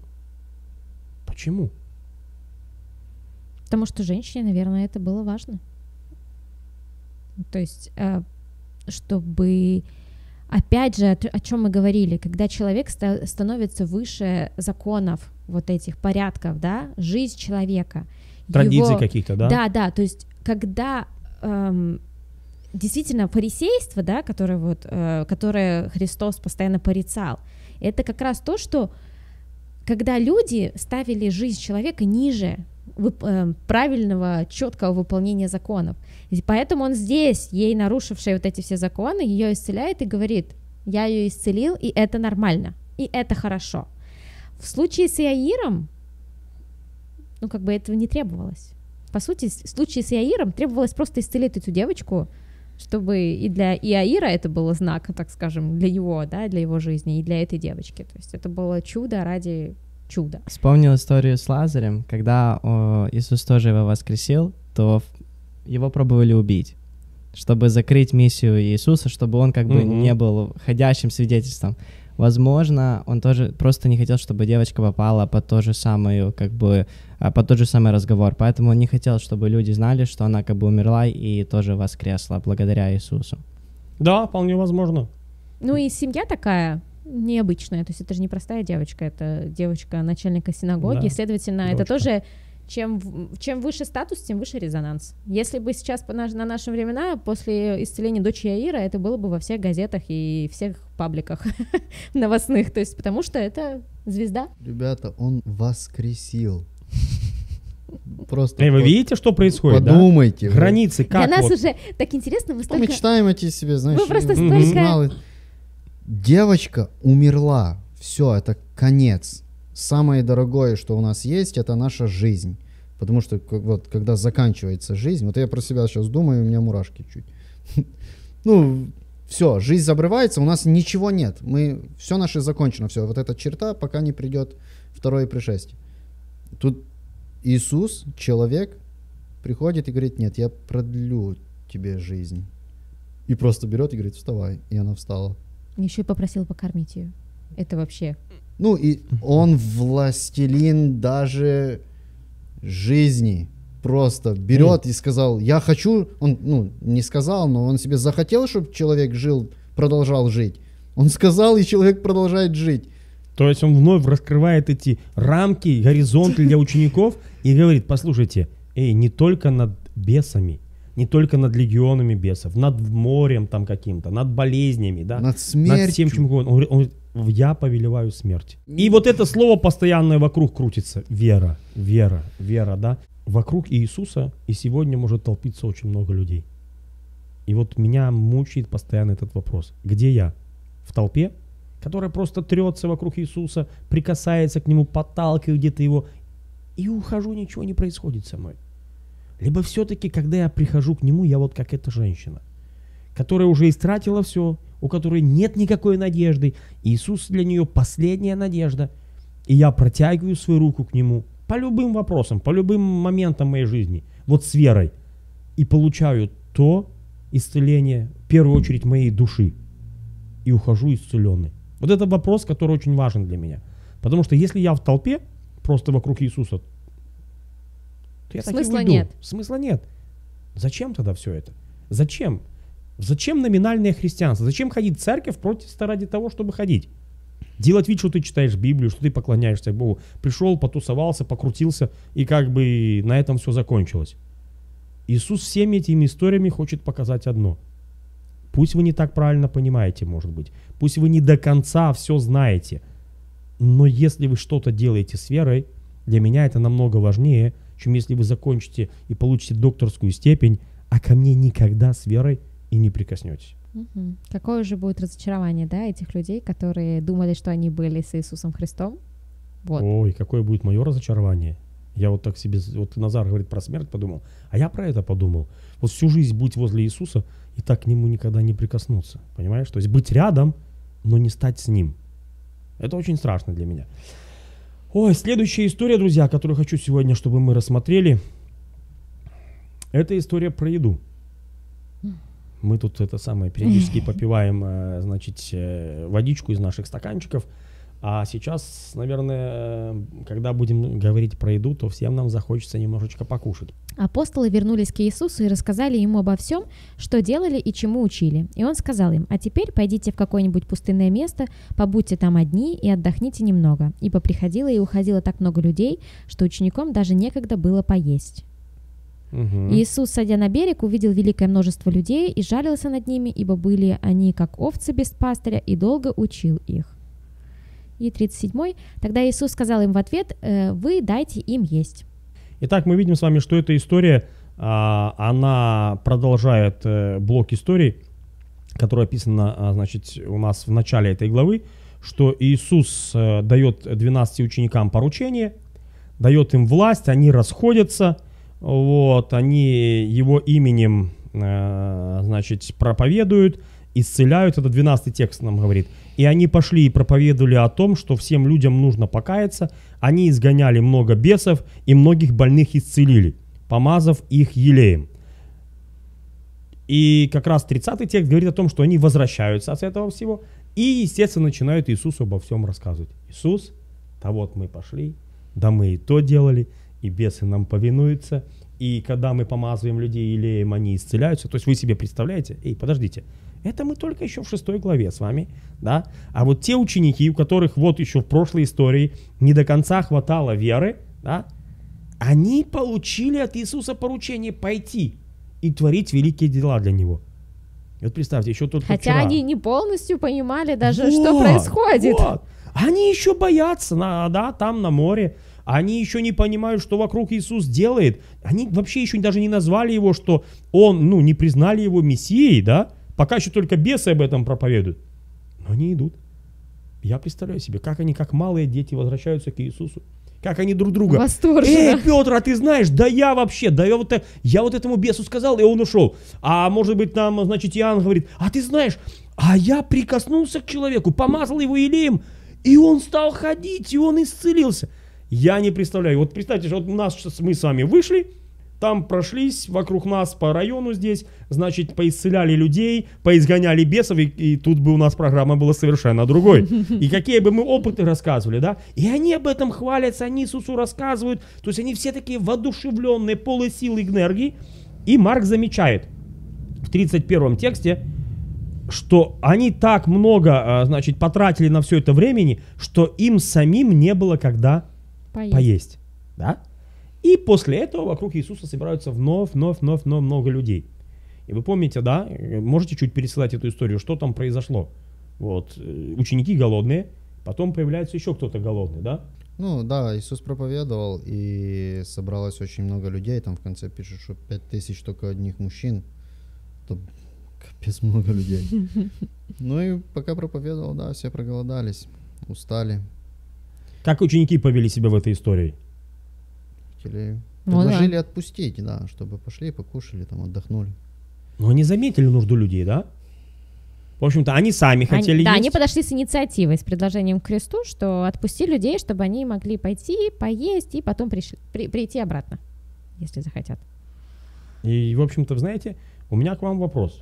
Почему? Потому что женщине, наверное, это было важно. То есть, чтобы, опять же, о чем мы говорили, когда человек становится выше законов, вот этих порядков, да, жизнь человека. Традиции его каких-то, да? Да, то есть, когда действительно фарисейство, да, которое Христос постоянно порицал, это как раз то, что когда люди ставили жизнь человека ниже правильного, четкого выполнения законов. И поэтому он здесь, ей нарушившей вот эти все законы, ее исцеляет и говорит: я ее исцелил, и это нормально, и это хорошо. В случае с Иаиром, как бы этого не требовалось. По сути, в случае с Иаиром требовалось просто исцелить эту девочку, чтобы и для Иаира это было знаком, так скажем, для него, да, для его жизни, и для этой девочки. То есть это было чудо ради чудо. Вспомнил историю с Лазарем, когда Иисус тоже его воскресил, то его пробовали убить, чтобы закрыть миссию Иисуса, чтобы он как бы не был ходящим свидетельством. Возможно, он тоже просто не хотел, чтобы девочка попала под ту же самую, под тот же самый разговор, поэтому он не хотел, чтобы люди знали, что она как бы умерла и тоже воскресла благодаря Иисусу. Да, вполне возможно. И семья такая необычная, то есть это же не простая девочка, это девочка начальника синагоги, да. Следовательно, девочка. Это тоже, чем выше статус, тем выше резонанс. Если бы сейчас на наши времена, после исцеления дочери Иаира, это было бы во всех газетах и всех пабликах новостных, то есть потому что это звезда. Ребята, он воскресил. Просто вы видите, что происходит? Подумайте. Да? Границы как для нас уже так интересно. Мы мечтаем эти себе, знаешь. Вы просто столько... Девочка умерла. Все, это конец. Самое дорогое, что у нас есть, это наша жизнь. Потому что вот, когда заканчивается жизнь, вот я про себя сейчас думаю, у меня мурашки чуть. Все, жизнь обрывается, у нас ничего нет. Мы, все наше закончено, все. Вот эта черта, пока не придет второе пришествие. Тут Иисус, человек, приходит и говорит: нет, я продлю тебе жизнь. И просто берет и говорит: вставай. И она встала. Еще и попросил покормить ее. Это вообще... Ну и он властелин даже жизни. Просто берет и сказал: я хочу, он, ну, не сказал, но он себе захотел, чтобы человек жил, продолжал жить. Он сказал, и человек продолжает жить. То есть он вновь раскрывает эти рамки, горизонты для учеников и говорит: послушайте, эй, не только над бесами, не только над легионами бесов, над морем там каким-то, над болезнями, да? Над смертью. Над всем, чем угодно. Он говорит: я повелеваю смерть. И вот это слово постоянное вокруг крутится. Вера, вера, вера, да? Вокруг Иисуса и сегодня может толпиться очень много людей. И вот меня мучает постоянно этот вопрос. Где я? В толпе, которая просто трется вокруг Иисуса, прикасается к Нему, подталкивает где-то Его, и ухожу, ничего не происходит со мной. Либо все-таки, когда я прихожу к Нему, я вот как эта женщина, которая уже истратила все, у которой нет никакой надежды. Иисус для нее последняя надежда. И я протягиваю свою руку к Нему, по любым вопросам, по любым моментам моей жизни, вот с верой, и получаю то исцеление, в первую очередь, моей души, и ухожу исцеленный. Вот это вопрос, который очень важен для меня. Потому что если я в толпе, просто вокруг Иисуса, то я так и уйду. Смысла нет. Смысла нет. Зачем тогда все это? Зачем? Зачем номинальное христианство? Зачем ходить в церковь против ради того, чтобы ходить? Делать вид, что ты читаешь Библию, что ты поклоняешься Богу. Пришел, потусовался, покрутился, и как бы на этом все закончилось. Иисус всеми этими историями хочет показать одно. Пусть вы не так правильно понимаете, может быть. Пусть вы не до конца все знаете. Но если вы что-то делаете с верой, для меня это намного важнее, чем если вы закончите и получите докторскую степень, а ко мне никогда с верой и не прикоснетесь. Угу. Какое же будет разочарование, да, этих людей, которые думали, что они были с Иисусом Христом? Вот. Ой, какое будет мое разочарование. Я вот так себе, вот Назар говорит про смерть, подумал, а я про это подумал. Вот всю жизнь быть возле Иисуса и так к Нему никогда не прикоснуться, понимаешь? То есть быть рядом, но не стать с Ним. Это очень страшно для меня. Ой, следующая история, друзья, которую хочу сегодня, чтобы мы рассмотрели, это история про еду. Мы тут это самое периодически попиваем, значит, водичку из наших стаканчиков. А сейчас, наверное, когда будем говорить про еду, то всем нам захочется немножечко покушать. Апостолы вернулись к Иисусу и рассказали Ему обо всем, что делали и чему учили. И Он сказал им: а теперь пойдите в какое-нибудь пустынное место, побудьте там одни и отдохните немного. Ибо приходило и уходило так много людей, что ученикам даже некогда было поесть. Угу. Иисус, садя на берег, увидел великое множество людей и жалился над ними, ибо были они, как овцы без пастыря, и долго учил их. И 37-й. Тогда Иисус сказал им в ответ: вы дайте им есть. Итак, мы видим с вами, что эта история, она продолжает блок историй, который описан, значит, у нас в начале этой главы, что Иисус дает 12 ученикам поручение, дает им власть, они расходятся. Вот, они Его именем, значит, проповедуют, исцеляют. Это 12 текст нам говорит. И они пошли и проповедовали о том, что всем людям нужно покаяться. Они изгоняли много бесов и многих больных исцелили, помазав их елеем. И как раз 30 текст говорит о том, что они возвращаются от этого всего и, естественно, начинают Иисусу обо всем рассказывать. Иисус, да вот мы пошли, да мы и то делали, и бесы нам повинуются, и когда мы помазываем людей елеем, они исцеляются. То есть вы себе представляете, эй, подождите, это мы только еще в 6 главе с вами, да? А вот те ученики, у которых вот еще в прошлой истории не до конца хватало веры, да, они получили от Иисуса поручение пойти и творить великие дела для Него. Вот представьте, еще только хотя вчера они не полностью понимали даже, вот, что происходит. Вот. Они еще боятся, да, там на море. Они еще не понимают, что вокруг Иисус делает. Они вообще еще даже не назвали Его, что Он, ну, не признали Его Мессией, да? Пока еще только бесы об этом проповедуют. Но они идут. Я представляю себе, как они, как малые дети, возвращаются к Иисусу. Как они друг друга. Восторженно. Эй, Петр, а ты знаешь, да я вообще, да я вот этому бесу сказал, и он ушел. А может быть там, значит, Иоанн говорит, а ты знаешь, а я прикоснулся к человеку, помазал его елеем, и он стал ходить, и он исцелился. Я не представляю. Вот представьте, вот мы с вами вышли, там прошлись вокруг нас по району здесь, значит, поисцеляли людей, поизгоняли бесов, и тут бы у нас программа была совершенно другой. И какие бы мы опыты рассказывали, да? И они об этом хвалятся, они Иисусу рассказывают, то есть они все такие воодушевленные, полны сил и энергии. И Марк замечает в 31 тексте, что они так много, значит, потратили на все это времени, что им самим не было когда поесть, да? И после этого вокруг Иисуса собираются вновь много людей. И вы помните, да, можете чуть пересылать эту историю, что там произошло. Вот, ученики голодные, потом появляется еще кто-то голодный, да? Ну да, Иисус проповедовал, и собралось очень много людей. Там в конце пишут, что 5000 только одних мужчин. Это капец много людей. Ну и пока проповедовал, да, все проголодались, устали. Как ученики повели себя в этой истории? Или предложили отпустить, да, чтобы пошли, покушали, там, отдохнули. Но они заметили нужду людей, да? В общем-то, они сами хотели есть. Да, они подошли с инициативой, с предложением к Христу, что отпусти людей, чтобы они могли пойти, поесть и потом прийти обратно, если захотят. И, в общем-то, знаете, у меня к вам вопрос.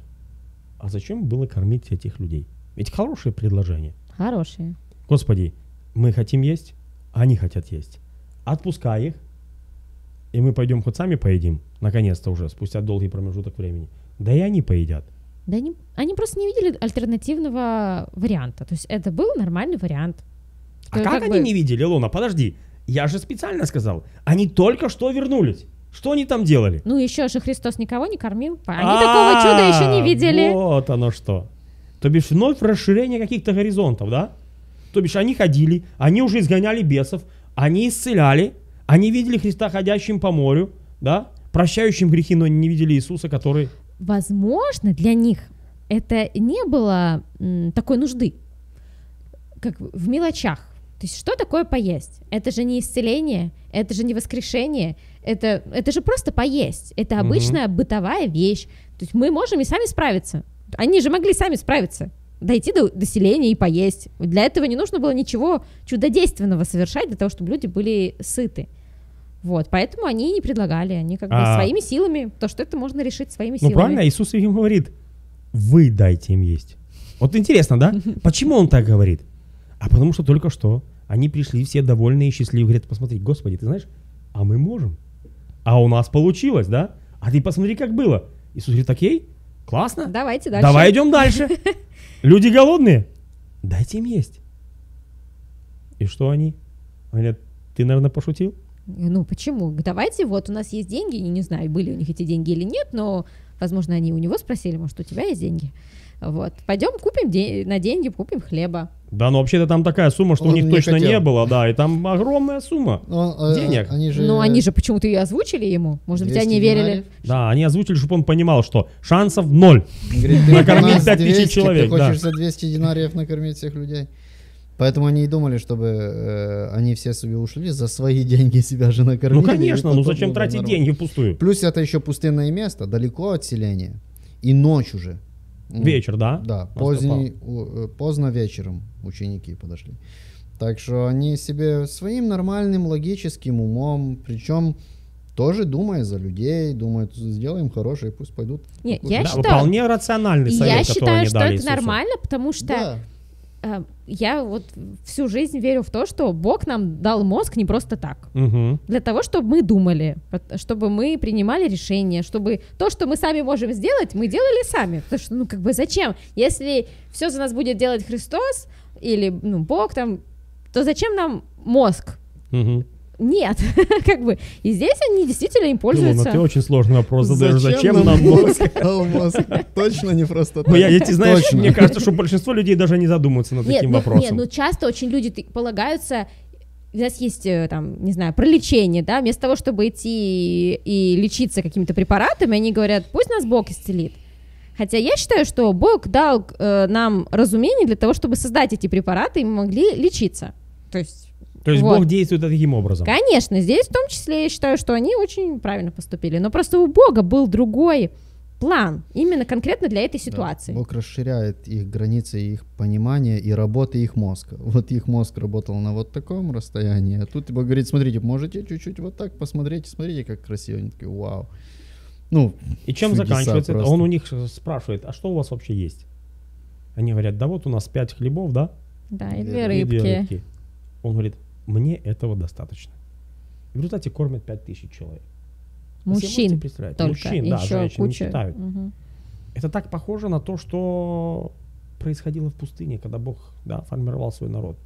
А зачем было кормить этих людей? Ведь хорошее предложение. Хорошее. Господи, мы хотим есть, они хотят есть. Отпускай их. И мы пойдем хоть сами поедим, наконец-то уже, спустя долгий промежуток времени. Да и они поедят. Да они просто не видели альтернативного варианта. То есть это был нормальный вариант. А как они не видели, Илона? Подожди, я же специально сказал. Они только что вернулись. Что они там делали? Ну еще же Христос никого не кормил. Они такого чуда еще не видели. Вот оно что. То бишь вновь расширение каких-то горизонтов, да? То бишь они ходили, они уже изгоняли бесов, они исцеляли. Они видели Христа ходящим по морю, да, прощающим грехи, но не видели Иисуса, который... Возможно, для них это не было такой нужды, как в мелочах. То есть что такое поесть? Это же не исцеление, это же не воскрешение, это же просто поесть. Это обычная бытовая вещь. То есть мы можем и сами справиться. Они же могли сами справиться. Дойти до селения и поесть. Для этого не нужно было ничего чудодейственного совершать, для того, чтобы люди были сыты. Вот, поэтому они не предлагали, они как бы своими силами, то, что это можно решить своими силами. Ну правильно, Иисус им говорит, вы дайте им есть. Вот интересно, да? Почему он так говорит? А потому что только что они пришли все довольные и счастливые, говорят, посмотри, Господи, ты знаешь, а мы можем. А у нас получилось, да? А ты посмотри, как было. Иисус говорит, окей, классно. Давайте дальше. Давай идем дальше. Люди голодные? Дайте им есть. И что они? Они говорят, ты, наверное, пошутил? Ну, почему? Давайте, вот у нас есть деньги, не знаю, были у них эти деньги или нет, но, возможно, они у него спросили, может, у тебя есть деньги? Вот, пойдем купим на деньги, купим хлеба. Да, но вообще-то там такая сумма, что у них точно не было, да, и там огромная сумма денег. Но они же почему-то и озвучили ему, может быть, они верили. Да, они озвучили, чтобы он понимал, что шансов 0 накормить 5 человек. Ты хочешь за 200 динариев накормить всех людей? Поэтому они и думали, чтобы они все себе ушли, за свои деньги себя же накормили. Ну, конечно, ну зачем тратить деньги впустую? Плюс это еще пустынное место, далеко от селения, и ночь уже. Вечер, да? Да, поздно вечером ученики подошли. Так что они себе своим нормальным логическим умом, причем тоже думая за людей, думают, сделаем хорошее, пусть пойдут. Нет, я считаю, вполне рациональный совет, я считаю, что это нормально, потому что я вот всю жизнь верю в то, что Бог нам дал мозг не просто так. Для того, чтобы мы думали, чтобы мы принимали решения, чтобы то, что мы сами можем сделать, мы делали сами. Потому что, ну, как бы зачем? Если все за нас будет делать Христос или, ну, Бог там, то зачем нам мозг? Нет, как бы. И здесь они действительно им пользуются. Илона, ты очень сложный вопрос задаешь. Зачем нам мозг? Точно не просто так. Ты знаешь, мне кажется, что большинство людей даже не задумываются над таким вопросом. Нет, ну часто очень люди полагаются... У нас есть, там, не знаю, про лечение, да? Вместо того, чтобы идти и лечиться какими-то препаратами, они говорят, пусть нас Бог исцелит. Хотя я считаю, что Бог дал нам разумение для того, чтобы создать эти препараты, и мы могли лечиться. То есть... То есть вот. Бог действует таким образом? Конечно, здесь в том числе я считаю, что они очень правильно поступили. Но просто у Бога был другой план, именно конкретно для этой ситуации. Да. Бог расширяет их границы, их понимание и работы их мозга. Вот их мозг работал на вот таком расстоянии, а тут Бог говорит, смотрите, можете чуть-чуть вот так посмотреть, смотрите, как красиво. Они такие, вау. Ну, и чем заканчивается? Просто. Он у них спрашивает, а что у вас вообще есть? Они говорят, да вот у нас 5 хлебов, да? Да, и 2 рыбки. Он говорит, мне этого достаточно. В результате кормят 5000 человек. Мужчин только, мужчин, да, еще куча. Угу. Это так похоже на то, что происходило в пустыне, когда Бог, да, формировал свой народ.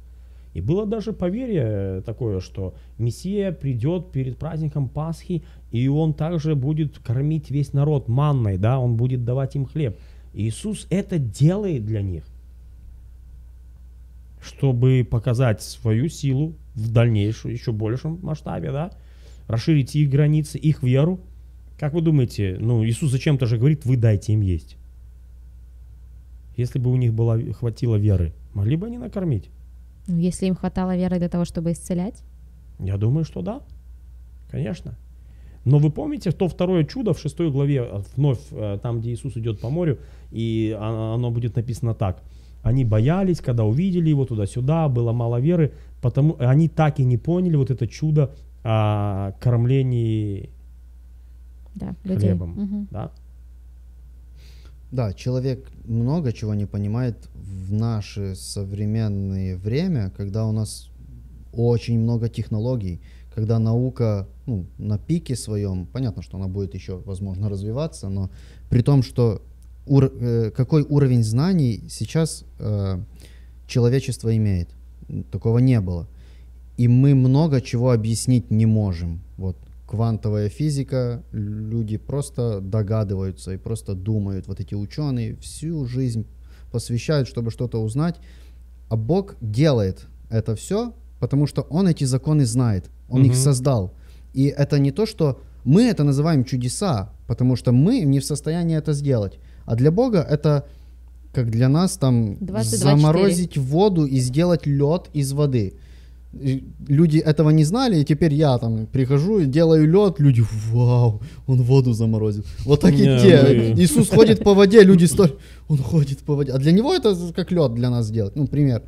И было даже поверье такое, что Мессия придет перед праздником Пасхи, и он также будет кормить весь народ манной, да, он будет давать им хлеб. И Иисус это делает для них, чтобы показать свою силу в дальнейшем, еще большем масштабе, да, расширить их границы, их веру. Как вы думаете, ну, Иисус зачем-то же говорит, вы дайте им есть. Если бы у них хватило веры, могли бы они накормить? Ну, если им хватало веры для того, чтобы исцелять? Я думаю, что да, конечно. Но вы помните то второе чудо в 6 главе, вновь там, где Иисус идет по морю, и оно будет написано так. Они боялись, когда увидели его туда-сюда, было мало веры, потому они так и не поняли вот это чудо о кормлении, да, хлебом. Угу. Да? Да, человек много чего не понимает в наше современное время, когда у нас очень много технологий, когда наука, ну, на пике своем, понятно, что она будет еще, возможно, развиваться, но при том, что какой уровень знаний сейчас человечество имеет, такого не было. И мы много чего объяснить не можем. Вот квантовая физика, люди просто догадываются и просто думают. Вот эти ученые всю жизнь посвящают, чтобы что-то узнать. А Бог делает это все, потому что Он эти законы знает, Он их создал. И это не то, что мы это называем чудеса, потому что мы не в состоянии это сделать. А для Бога это... как для нас там 22, заморозить воду и сделать лед из воды. И люди этого не знали, и теперь я там прихожу и делаю лед, люди, вау, он воду заморозил. Вот так и те. Иисус ходит по воде, люди столь, он ходит по воде. А для него это как лед для нас сделать, ну, пример.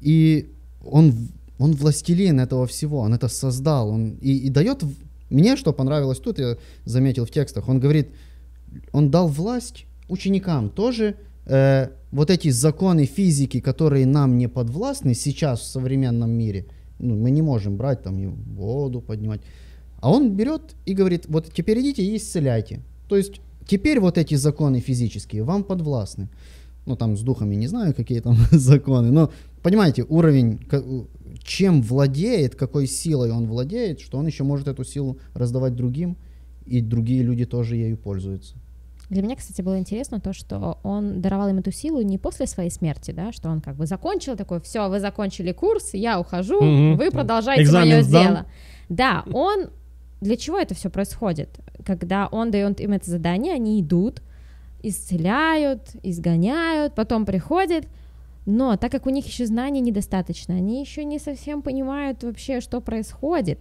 И он властелин этого всего, он это создал. Он, и дает, мне что понравилось тут, я заметил в текстах, он говорит, он дал власть ученикам тоже вот эти законы физики, которые нам не подвластны сейчас в современном мире, ну, мы не можем брать там и воду поднимать, а он берет и говорит, вот теперь идите и исцеляйте. То есть теперь вот эти законы физические вам подвластны. Ну там с духами не знаю, какие там законы, но понимаете, уровень, чем владеет, какой силой он владеет, что он еще может эту силу раздавать другим, и другие люди тоже ею пользуются. Для меня, кстати, было интересно то, что он даровал им эту силу не после своей смерти, да, что он как бы закончил такой, все, вы закончили курс, я ухожу, вы продолжаете мое дело. Да, он, для чего это все происходит? Когда он дает им это задание, они идут, исцеляют, изгоняют, потом приходят, но так как у них еще знаний недостаточно, они еще не совсем понимают вообще, что происходит,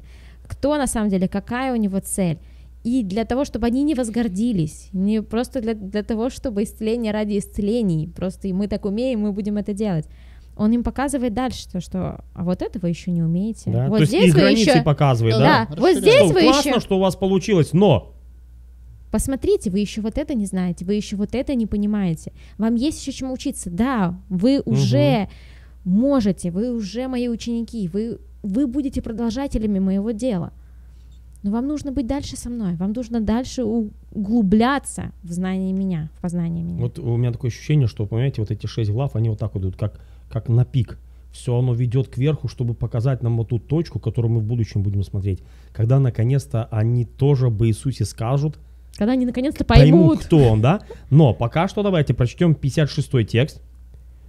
кто на самом деле, какая у него цель. И для того, чтобы они не возгордились, не просто для того, чтобы исцеление ради исцелений, просто и мы так умеем, мы будем это делать. Он им показывает дальше, что а вот этого еще не умеете. Да. Вот то здесь есть и границы еще... показывает, да? Да. Вот здесь что, вы классно, еще... что у вас получилось, но... Посмотрите, вы еще вот это не знаете, вы еще вот это не понимаете. Вам есть еще чему учиться. Да, вы уже можете, вы уже мои ученики, вы будете продолжателями моего дела. Но вам нужно быть дальше со мной, вам нужно дальше углубляться в знание меня, в познание меня. Вот у меня такое ощущение, что, понимаете, вот эти 6 глав, они вот так вот идут, как на пик. Все оно ведет кверху, чтобы показать нам вот ту точку, которую мы в будущем будем смотреть. Когда, наконец-то, они тоже об Иисусе скажут. Когда они, наконец-то, поймут, кто он, да? Но пока что давайте прочтем 56-й текст,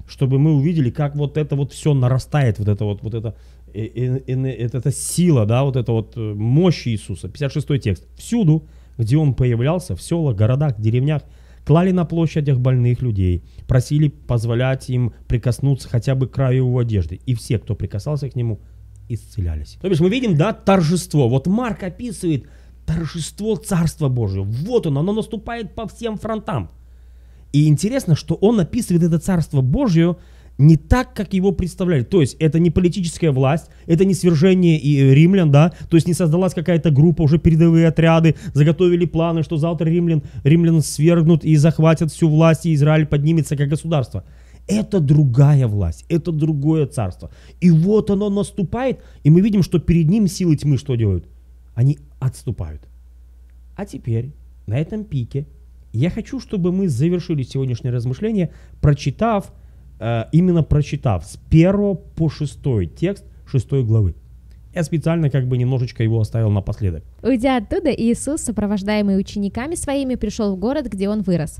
чтобы мы увидели, как вот это вот все нарастает, вот это... Это сила, да, вот это вот мощь Иисуса. 56 текст. Всюду, где он появлялся, в селах, городах, деревнях, клали на площадях больных людей, просили позволять им прикоснуться хотя бы к краю его одежды. И все, кто прикасался к нему, исцелялись. То есть мы видим, да, торжество. Вот Марк описывает торжество Царства Божьего. Вот оно наступает по всем фронтам. И интересно, что он описывает это Царство Божье не так, как его представляли. То есть это не политическая власть, это не свержение и римлян, да, то есть не создалась какая-то группа, уже передовые отряды, заготовили планы, что завтра римлян свергнут и захватят всю власть, и Израиль поднимется как государство. Это другая власть, это другое царство. И вот оно наступает, и мы видим, что перед ним силы тьмы что делают? Они отступают. А теперь на этом пике я хочу, чтобы мы завершили сегодняшнее размышление, именно прочитав с 1 по 6 текст 6 главы. Я специально как бы немножечко его оставил напоследок. Уйдя оттуда, Иисус, сопровождаемый учениками своими, пришел в город, где он вырос.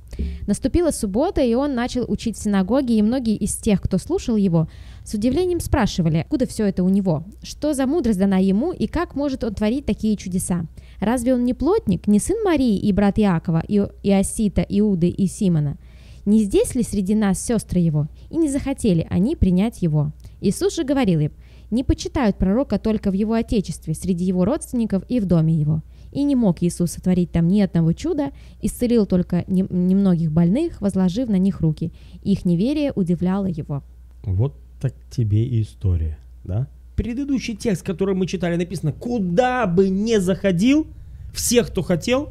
Наступила суббота, и он начал учить в синагоге, и многие из тех, кто слушал его, с удивлением спрашивали, откуда все это у него, что за мудрость дана ему, и как может он творить такие чудеса. Разве он не плотник, не сын Марии и брат Иакова, и Иосита, Иуды и Симона? Не здесь ли среди нас сестры его? И не захотели они принять его. Иисус же говорил им: не почитают пророка только в его отечестве, среди его родственников и в доме его. И не мог Иисус сотворить там ни одного чуда, исцелил только немногих больных, возложив на них руки. Их неверие удивляло его. Вот так тебе и история, да? Предыдущий текст, который мы читали, написано: куда бы ни заходил, всех, кто хотел,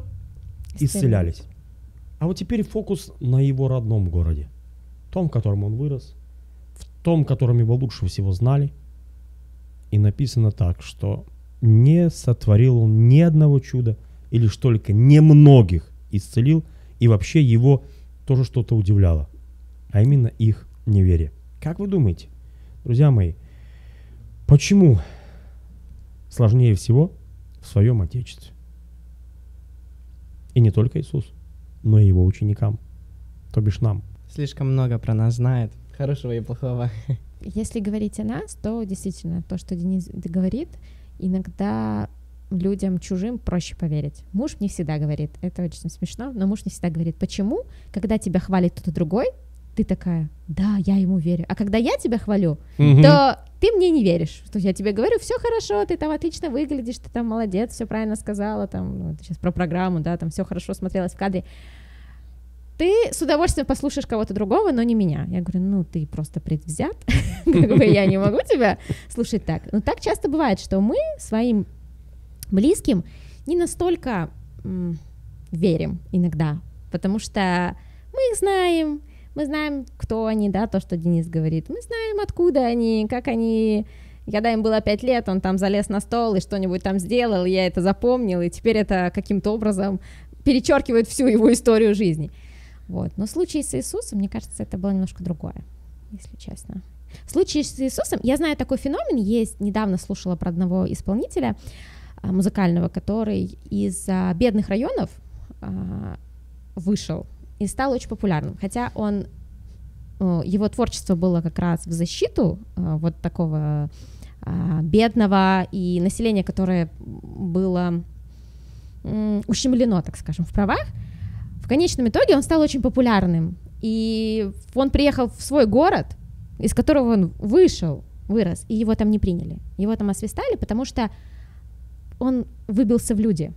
исцелялись. А вот теперь фокус на его родном городе, в том, в котором он вырос, в том, в котором его лучше всего знали. И написано так, что не сотворил он ни одного чуда, и лишь только немногих исцелил, и вообще его тоже что-то удивляло, а именно их неверие. Как вы думаете, друзья мои, почему сложнее всего в своем Отечестве? И не только Иисус, но и его ученикам, то бишь нам. Слишком много про нас знает, хорошего и плохого. Если говорить о нас, то действительно то, что Денис говорит, иногда людям чужим проще поверить. Муж не всегда говорит, это очень смешно, но муж не всегда говорит. Почему? Когда тебя хвалит кто-то другой, ты такая: да, я ему верю. А когда я тебя хвалю, то ты мне не веришь, что я тебе говорю: все хорошо, ты там отлично выглядишь, ты там молодец, все правильно сказала, там, ну, сейчас про программу, да, там все хорошо смотрелось в кадре. Ты с удовольствием послушаешь кого-то другого, но не меня. Я говорю: ну, ты просто предвзят, как бы я не могу тебя слушать так. Но так часто бывает, что мы своим близким не настолько верим иногда, потому что мы их знаем, мы знаем, кто они, да, то, что Денис говорит, мы знаем, откуда они, как они... Когда им было 5 лет, он там залез на стол и что-нибудь там сделал, я это запомнил, и теперь это каким-то образом перечеркивает всю его историю жизни. Вот. Но в случае с Иисусом, мне кажется, это было немножко другое, если честно. В случае с Иисусом, я знаю такой феномен, есть, недавно слушала про одного исполнителя музыкального, который из бедных районов вышел и стал очень популярным, хотя он, его творчество было как раз в защиту вот такого бедного и населения, которое было ущемлено, так скажем, в правах. В конечном итоге он стал очень популярным, и он приехал в свой город, из которого он вырос, и его там не приняли, его там освистали, потому что он выбился в люди,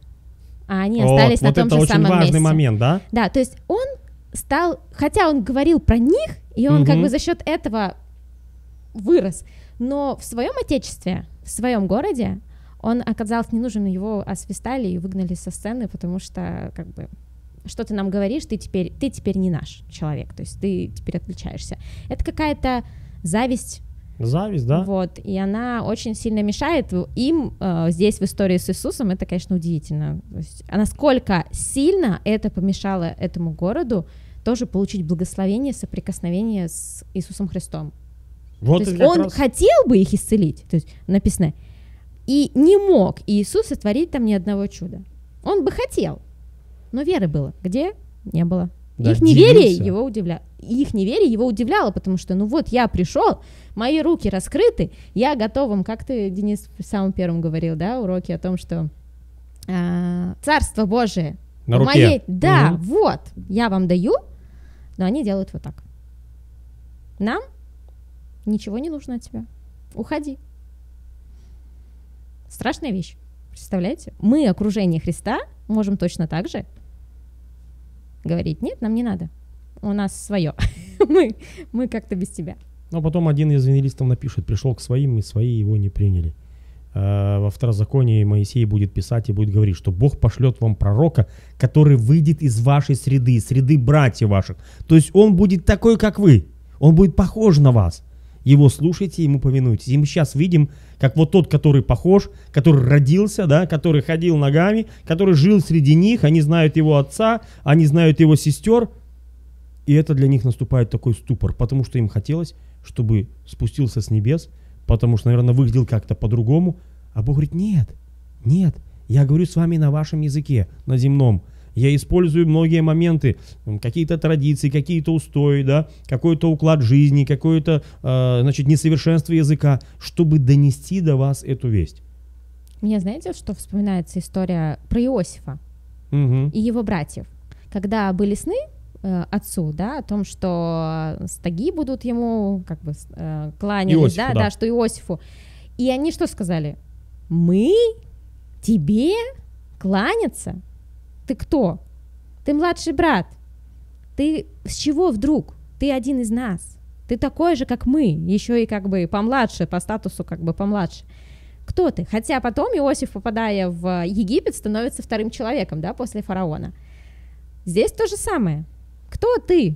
а они остались на том же самом месте. Вот это очень важный момент, да? Да, то есть он стал, хотя он говорил про них, и он как бы за счет этого вырос, но в своем отечестве, в своем городе он оказался ненужным, его освистали и выгнали со сцены, потому что как бы... Что ты нам говоришь, ты теперь не наш человек, то есть ты теперь отличаешься. Это какая-то зависть. Зависть, да. Вот, и она очень сильно мешает им здесь в истории с Иисусом, это, конечно, удивительно. То есть, а насколько сильно это помешало этому городу тоже получить благословение, соприкосновение с Иисусом Христом. Вот то есть он хотел бы их исцелить, то есть написано, и не мог Иисус сотворить там ни одного чуда. Он бы хотел. Но веры было, где не было. Да, Их неверие его удивляло, потому что, ну вот, я пришел, мои руки раскрыты, я готовым, как ты, Денис, в самом первом говорил, да, уроки о том, что Царство Божие на руке. Вот, я вам даю, но они делают вот так. Нам ничего не нужно от тебя, уходи. Страшная вещь. Представляете? Мы, окружение Христа, можем точно так же говорить: нет, нам не надо. У нас свое. Мы как-то без тебя. Но потом один из евангелистов напишет: пришел к своим, и свои его не приняли. Во Второзаконии Моисей будет писать и будет говорить, что Бог пошлет вам пророка, который выйдет из вашей среды, среды братьев ваших. То есть он будет такой, как вы. Он будет похож на вас. Его слушайте, ему повинуйтесь. И мы сейчас видим, как вот тот, который похож, который родился, да, который ходил ногами, который жил среди них, они знают его отца, они знают его сестер. И это для них наступает такой ступор, потому что им хотелось, чтобы спустился с небес, потому что, наверное, выглядел как-то по-другому. А Бог говорит: нет, нет, я говорю с вами на вашем языке, на земном. Я использую многие моменты, какие-то традиции, какие-то устои, да, какой-то уклад жизни, какое-то, значит, несовершенство языка, чтобы донести до вас эту весть. Мне, знаете, что вспоминается история про Иосифа и его братьев. Когда были сны отцу, да, о том, что стаги будут ему, как бы, кланялись, Иосифу, да, да. Да, что Иосифу. И они что сказали? Мы тебе кланяться? Ты кто? Ты младший брат. Ты с чего вдруг? Ты один из нас. Ты такой же, как мы. Еще и как бы помладше, по статусу как бы помладше. Кто ты? Хотя потом Иосиф, попадая в Египет, становится вторым человеком, да, после фараона. Здесь то же самое. Кто ты?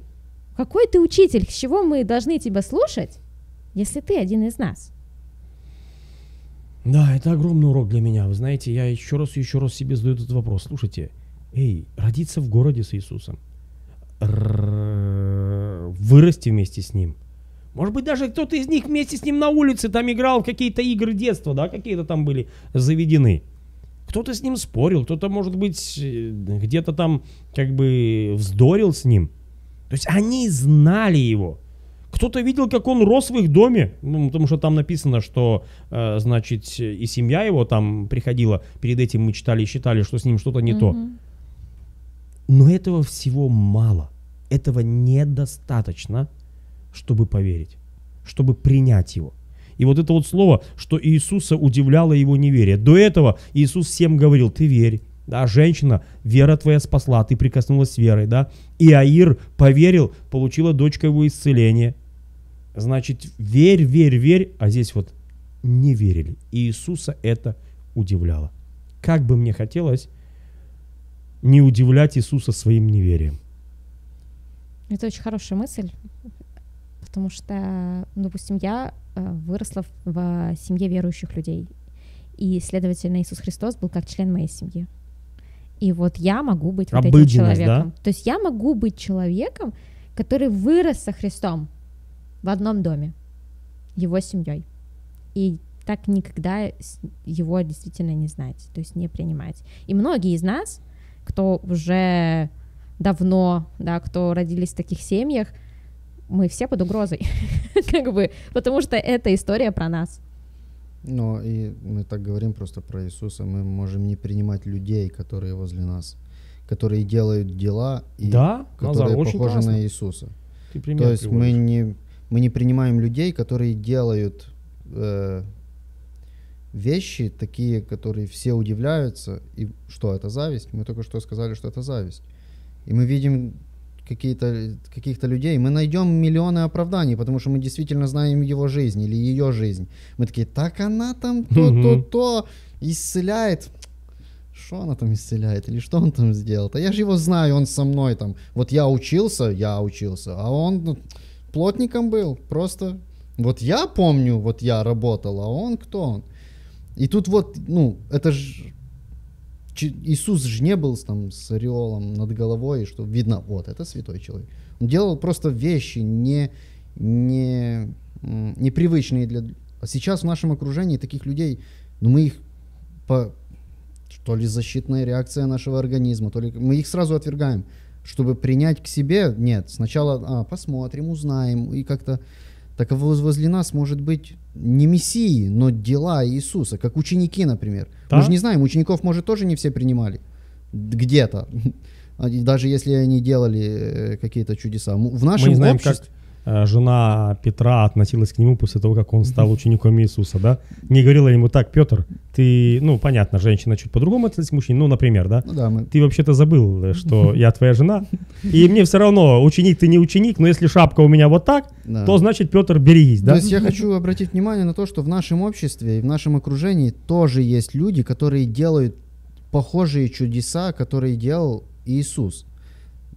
Какой ты учитель? С чего мы должны тебя слушать, если ты один из нас? Да, это огромный урок для меня. Вы знаете, я еще раз себе задаю этот вопрос. Слушайте, эй, родиться в городе с Иисусом, вырасти вместе с Ним. Может быть, даже кто-то из них вместе с Ним на улице там играл в какие-то игры детства, да, какие-то там были заведены. Кто-то с Ним спорил, кто-то, может быть, где-то там как бы вздорил с Ним. То есть они знали Его. Кто-то видел, как он рос в их доме, ну, потому что там написано, что, значит, и семья его там приходила. Перед этим мы читали и считали, что с ним что-то не то. Но этого всего мало. Этого недостаточно, чтобы поверить, чтобы принять его. И вот это вот слово, что Иисуса удивляло его неверие. До этого Иисус всем говорил: ты верь. Да, женщина, вера твоя спасла, ты прикоснулась с верой, да. И Аир поверил, получила дочка его исцеление. Значит, верь, верь, верь, а здесь вот не верили. И Иисуса это удивляло. Как бы мне хотелось не удивлять Иисуса своим неверием. Это очень хорошая мысль, потому что, допустим, я выросла в семье верующих людей, и, следовательно, Иисус Христос был как член моей семьи. И вот я могу быть вот этим человеком. Да? То есть я могу быть человеком, который вырос со Христом в одном доме, его семьей. И так никогда его действительно не знать, то есть не принимать. И многие из нас, кто уже давно, да, кто родились в таких семьях, мы все под угрозой, как бы, потому что это история про нас. Но и мы так говорим просто про Иисуса, мы можем не принимать людей, которые возле нас, которые делают дела, и да, которые похожи на Иисуса. То есть мы не принимаем людей, которые делают вещи такие, которые все удивляются. И что, это зависть? Мы только что сказали, что это зависть. И мы видим каких-то людей, мы найдем миллионы оправданий, потому что мы действительно знаем его жизнь или ее жизнь. Мы такие: так она там то исцеляет. Что она там исцеляет? Или что он там сделал? А я же его знаю, он со мной там. Вот я учился, а он плотником был. Просто вот я помню, вот я работал, а он кто он? И тут вот, ну, это же... Иисус же не был там с ореолом над головой, что видно, вот это святой человек. Он делал просто вещи непривычные для... А сейчас в нашем окружении таких людей, ну, мы их то ли защитная реакция нашего организма, то ли мы их сразу отвергаем, чтобы принять к себе. Нет, сначала посмотрим, узнаем, и как-то... Так возле нас может быть не Мессии, но дела Иисуса, как ученики, например. Да? Мы же не знаем, учеников, может, тоже не все принимали где-то, даже если они делали какие-то чудеса. В нашем обществе... жена Петра относилась к нему после того, как он стал учеником Иисуса, да? Не говорила ему: так, Петр, ты, ну, понятно, женщина чуть по-другому относилась к мужчине, ну, например, да? Ну, да, мы... Ты вообще-то забыл, что я твоя жена, и мне все равно, ученик ты не ученик, но если шапка у меня вот так, да, то значит, Петр, берегись, да? То есть я хочу обратить внимание на то, что в нашем обществе и в нашем окружении тоже есть люди, которые делают похожие чудеса, которые делал Иисус.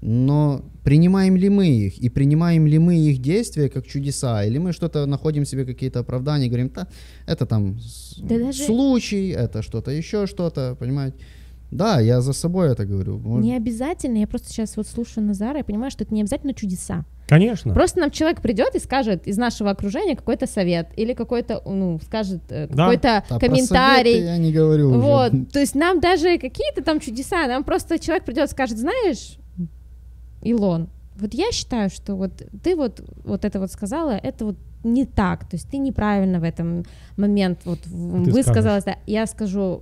Но принимаем ли мы их, и принимаем ли мы их действия как чудеса, или мы что-то находим себе, какие-то оправдания, говорим: да, это там случай, это что-то еще, что-то, понимаете? Да, я за собой это говорю. Может... Не обязательно, я просто сейчас вот слушаю Назара и понимаю, что это не обязательно чудеса. Конечно. Просто нам человек придет и скажет из нашего окружения какой-то совет или какой-то, ну, скажет какой-то комментарий. Про советы я не говорю уже. Вот, то есть нам даже какие-то там чудеса, нам просто человек придет и скажет: знаешь, Илон, вот я считаю, что вот ты вот это вот сказала, это вот не так, то есть ты неправильно в этом момент вот высказалась. Да, я скажу: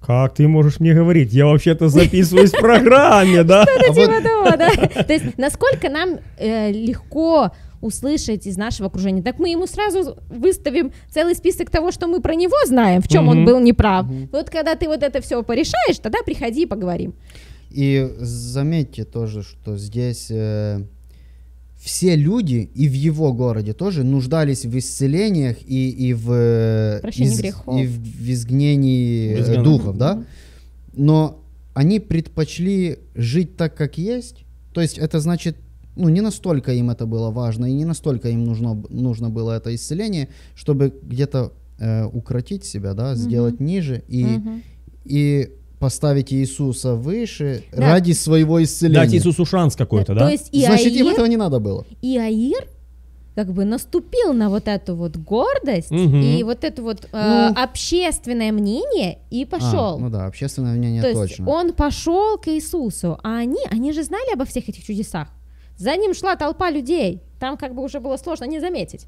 как ты можешь мне говорить? Я вообще-то записываюсь в программе, да? Что-то типа того, да. То есть насколько нам легко услышать из нашего окружения, так мы ему сразу выставим целый список того, что мы про него знаем, в чем он был неправ. Вот когда ты вот это все порешаешь, тогда приходи и поговорим. И заметьте тоже, что здесь все люди и в его городе тоже нуждались в исцелениях и в изгнании духов, да? Но они предпочли жить так, как есть. То есть это значит, ну, не настолько им это было важно, и не настолько им нужно было это исцеление, чтобы где-то укротить себя, да, сделать ниже и поставить Иисуса выше, да, ради своего исцеления. Дать Иисусу шанс какой-то, да? То есть значит, им этого не надо было. Иаир как бы наступил на вот эту вот гордость и вот это вот общественное мнение и пошел. Ну да, общественное мнение точно. То есть он пошел к Иисусу, а они же знали обо всех этих чудесах. За ним шла толпа людей, там как бы уже было сложно не заметить.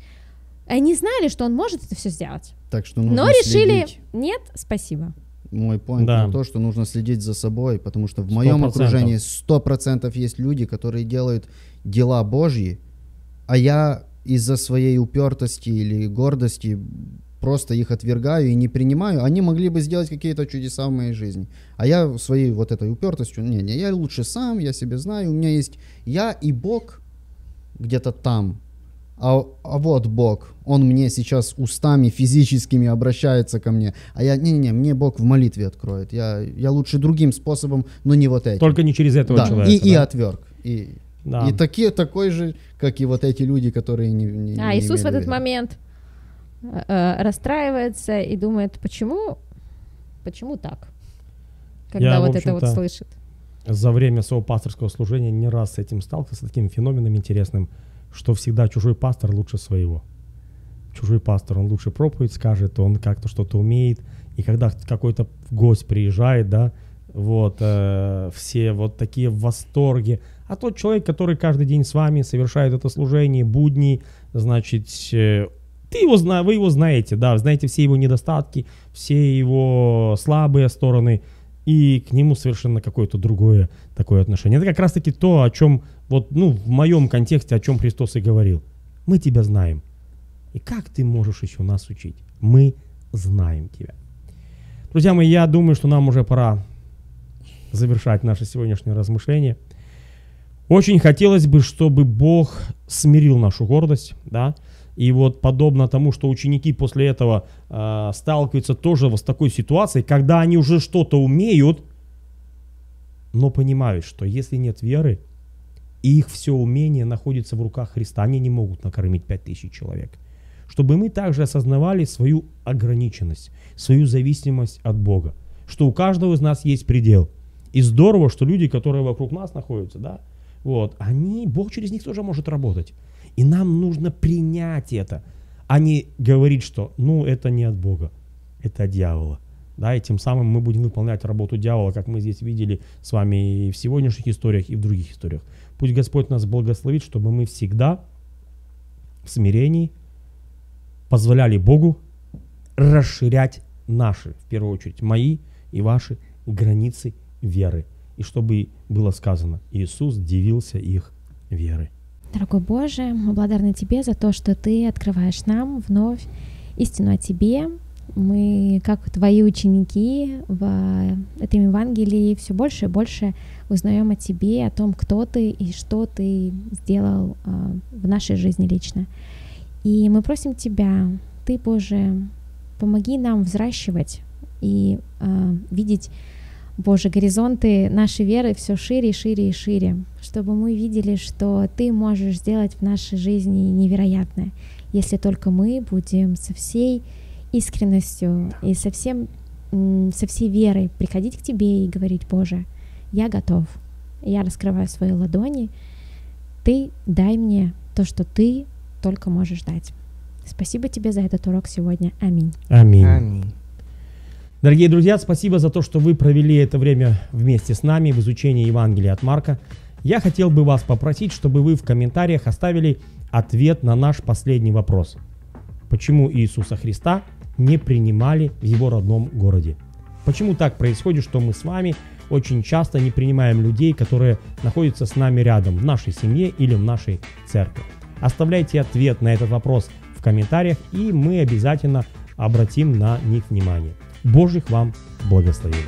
Они знали, что он может это все сделать. Так что нужно но решили, следить. Нет, спасибо. Мой поинт на то, что нужно следить за собой, потому что в моем окружении 100% есть люди, которые делают дела Божьи, а я из-за своей упертости или гордости просто их отвергаю и не принимаю. Они могли бы сделать какие-то чудеса в моей жизни, а я своей вот этой упертостью, не, я лучше сам, я себе знаю, у меня есть я и Бог где-то там. А вот Бог, он мне сейчас устами физическими обращается ко мне, а я, не-не-не, мне Бог в молитве откроет, я лучше другим способом, но не вот этим. Только не через этого человека. И отверг. И такой же, как и вот эти люди, которые не Иисус в этот момент расстраивается и думает: почему так, когда я, вот это вот слышит. За время своего пасторского служения не раз с этим сталкивался, с таким феноменом интересным, что всегда чужой пастор лучше своего. Чужой пастор, он лучше проповедь скажет, он как-то что-то умеет. И когда какой-то гость приезжает, да, вот, все вот такие в восторге. А тот человек, который каждый день с вами совершает это служение, будни, значит, вы его знаете, да, знаете все его недостатки, все его слабые стороны, и к нему совершенно какое-то другое такое отношение. Это как раз-таки то, о чем... Вот, ну, в моем контексте, о чем Христос и говорил. Мы тебя знаем. И как ты можешь еще нас учить? Мы знаем тебя. Друзья мои, я думаю, что нам уже пора завершать наше сегодняшнее размышление. Очень хотелось бы, чтобы Бог смирил нашу гордость, да? И вот подобно тому, что ученики после этого сталкиваются тоже вот с такой ситуацией, когда они уже что-то умеют, но понимают, что если нет веры, и их все умение находится в руках Христа. Они не могут накормить 5000 человек. Чтобы мы также осознавали свою ограниченность, свою зависимость от Бога. Что у каждого из нас есть предел. И здорово, что люди, которые вокруг нас находятся, да, вот, Бог через них тоже может работать. И нам нужно принять это, а не говорить, что это не от Бога, это от дьявола. Да, и тем самым мы будем выполнять работу дьявола, как мы здесь видели с вами и в сегодняшних историях, и в других историях. Пусть Господь нас благословит, чтобы мы всегда в смирении позволяли Богу расширять наши, в первую очередь, мои и ваши границы веры. И чтобы было сказано: Иисус дивился их верой. Дорогой Боже, мы благодарны Тебе за то, что Ты открываешь нам вновь истину о Тебе. Мы, как Твои ученики, в этом Евангелии все больше и больше узнаем о Тебе, о том, кто Ты и что Ты сделал в нашей жизни лично. И мы просим Тебя, Ты, Боже, помоги нам взращивать и видеть, Боже, горизонты нашей веры все шире, шире и шире, чтобы мы видели, что Ты можешь сделать в нашей жизни невероятное, если только мы будем со всей искренностью и со всей верой приходить к Тебе и говорить: Боже, я готов, я раскрываю свои ладони, Ты дай мне то, что Ты только можешь дать. Спасибо Тебе за этот урок сегодня. Аминь. Аминь. Аминь. Дорогие друзья, спасибо за то, что вы провели это время вместе с нами в изучении Евангелия от Марка. Я хотел бы вас попросить, чтобы вы в комментариях оставили ответ на наш последний вопрос. Почему Иисуса Христа не принимали в его родном городе? Почему так происходит, что мы с вами очень часто не принимаем людей, которые находятся с нами рядом, в нашей семье или в нашей церкви? Оставляйте ответ на этот вопрос в комментариях, и мы обязательно обратим на них внимание. Божьих вам благословений!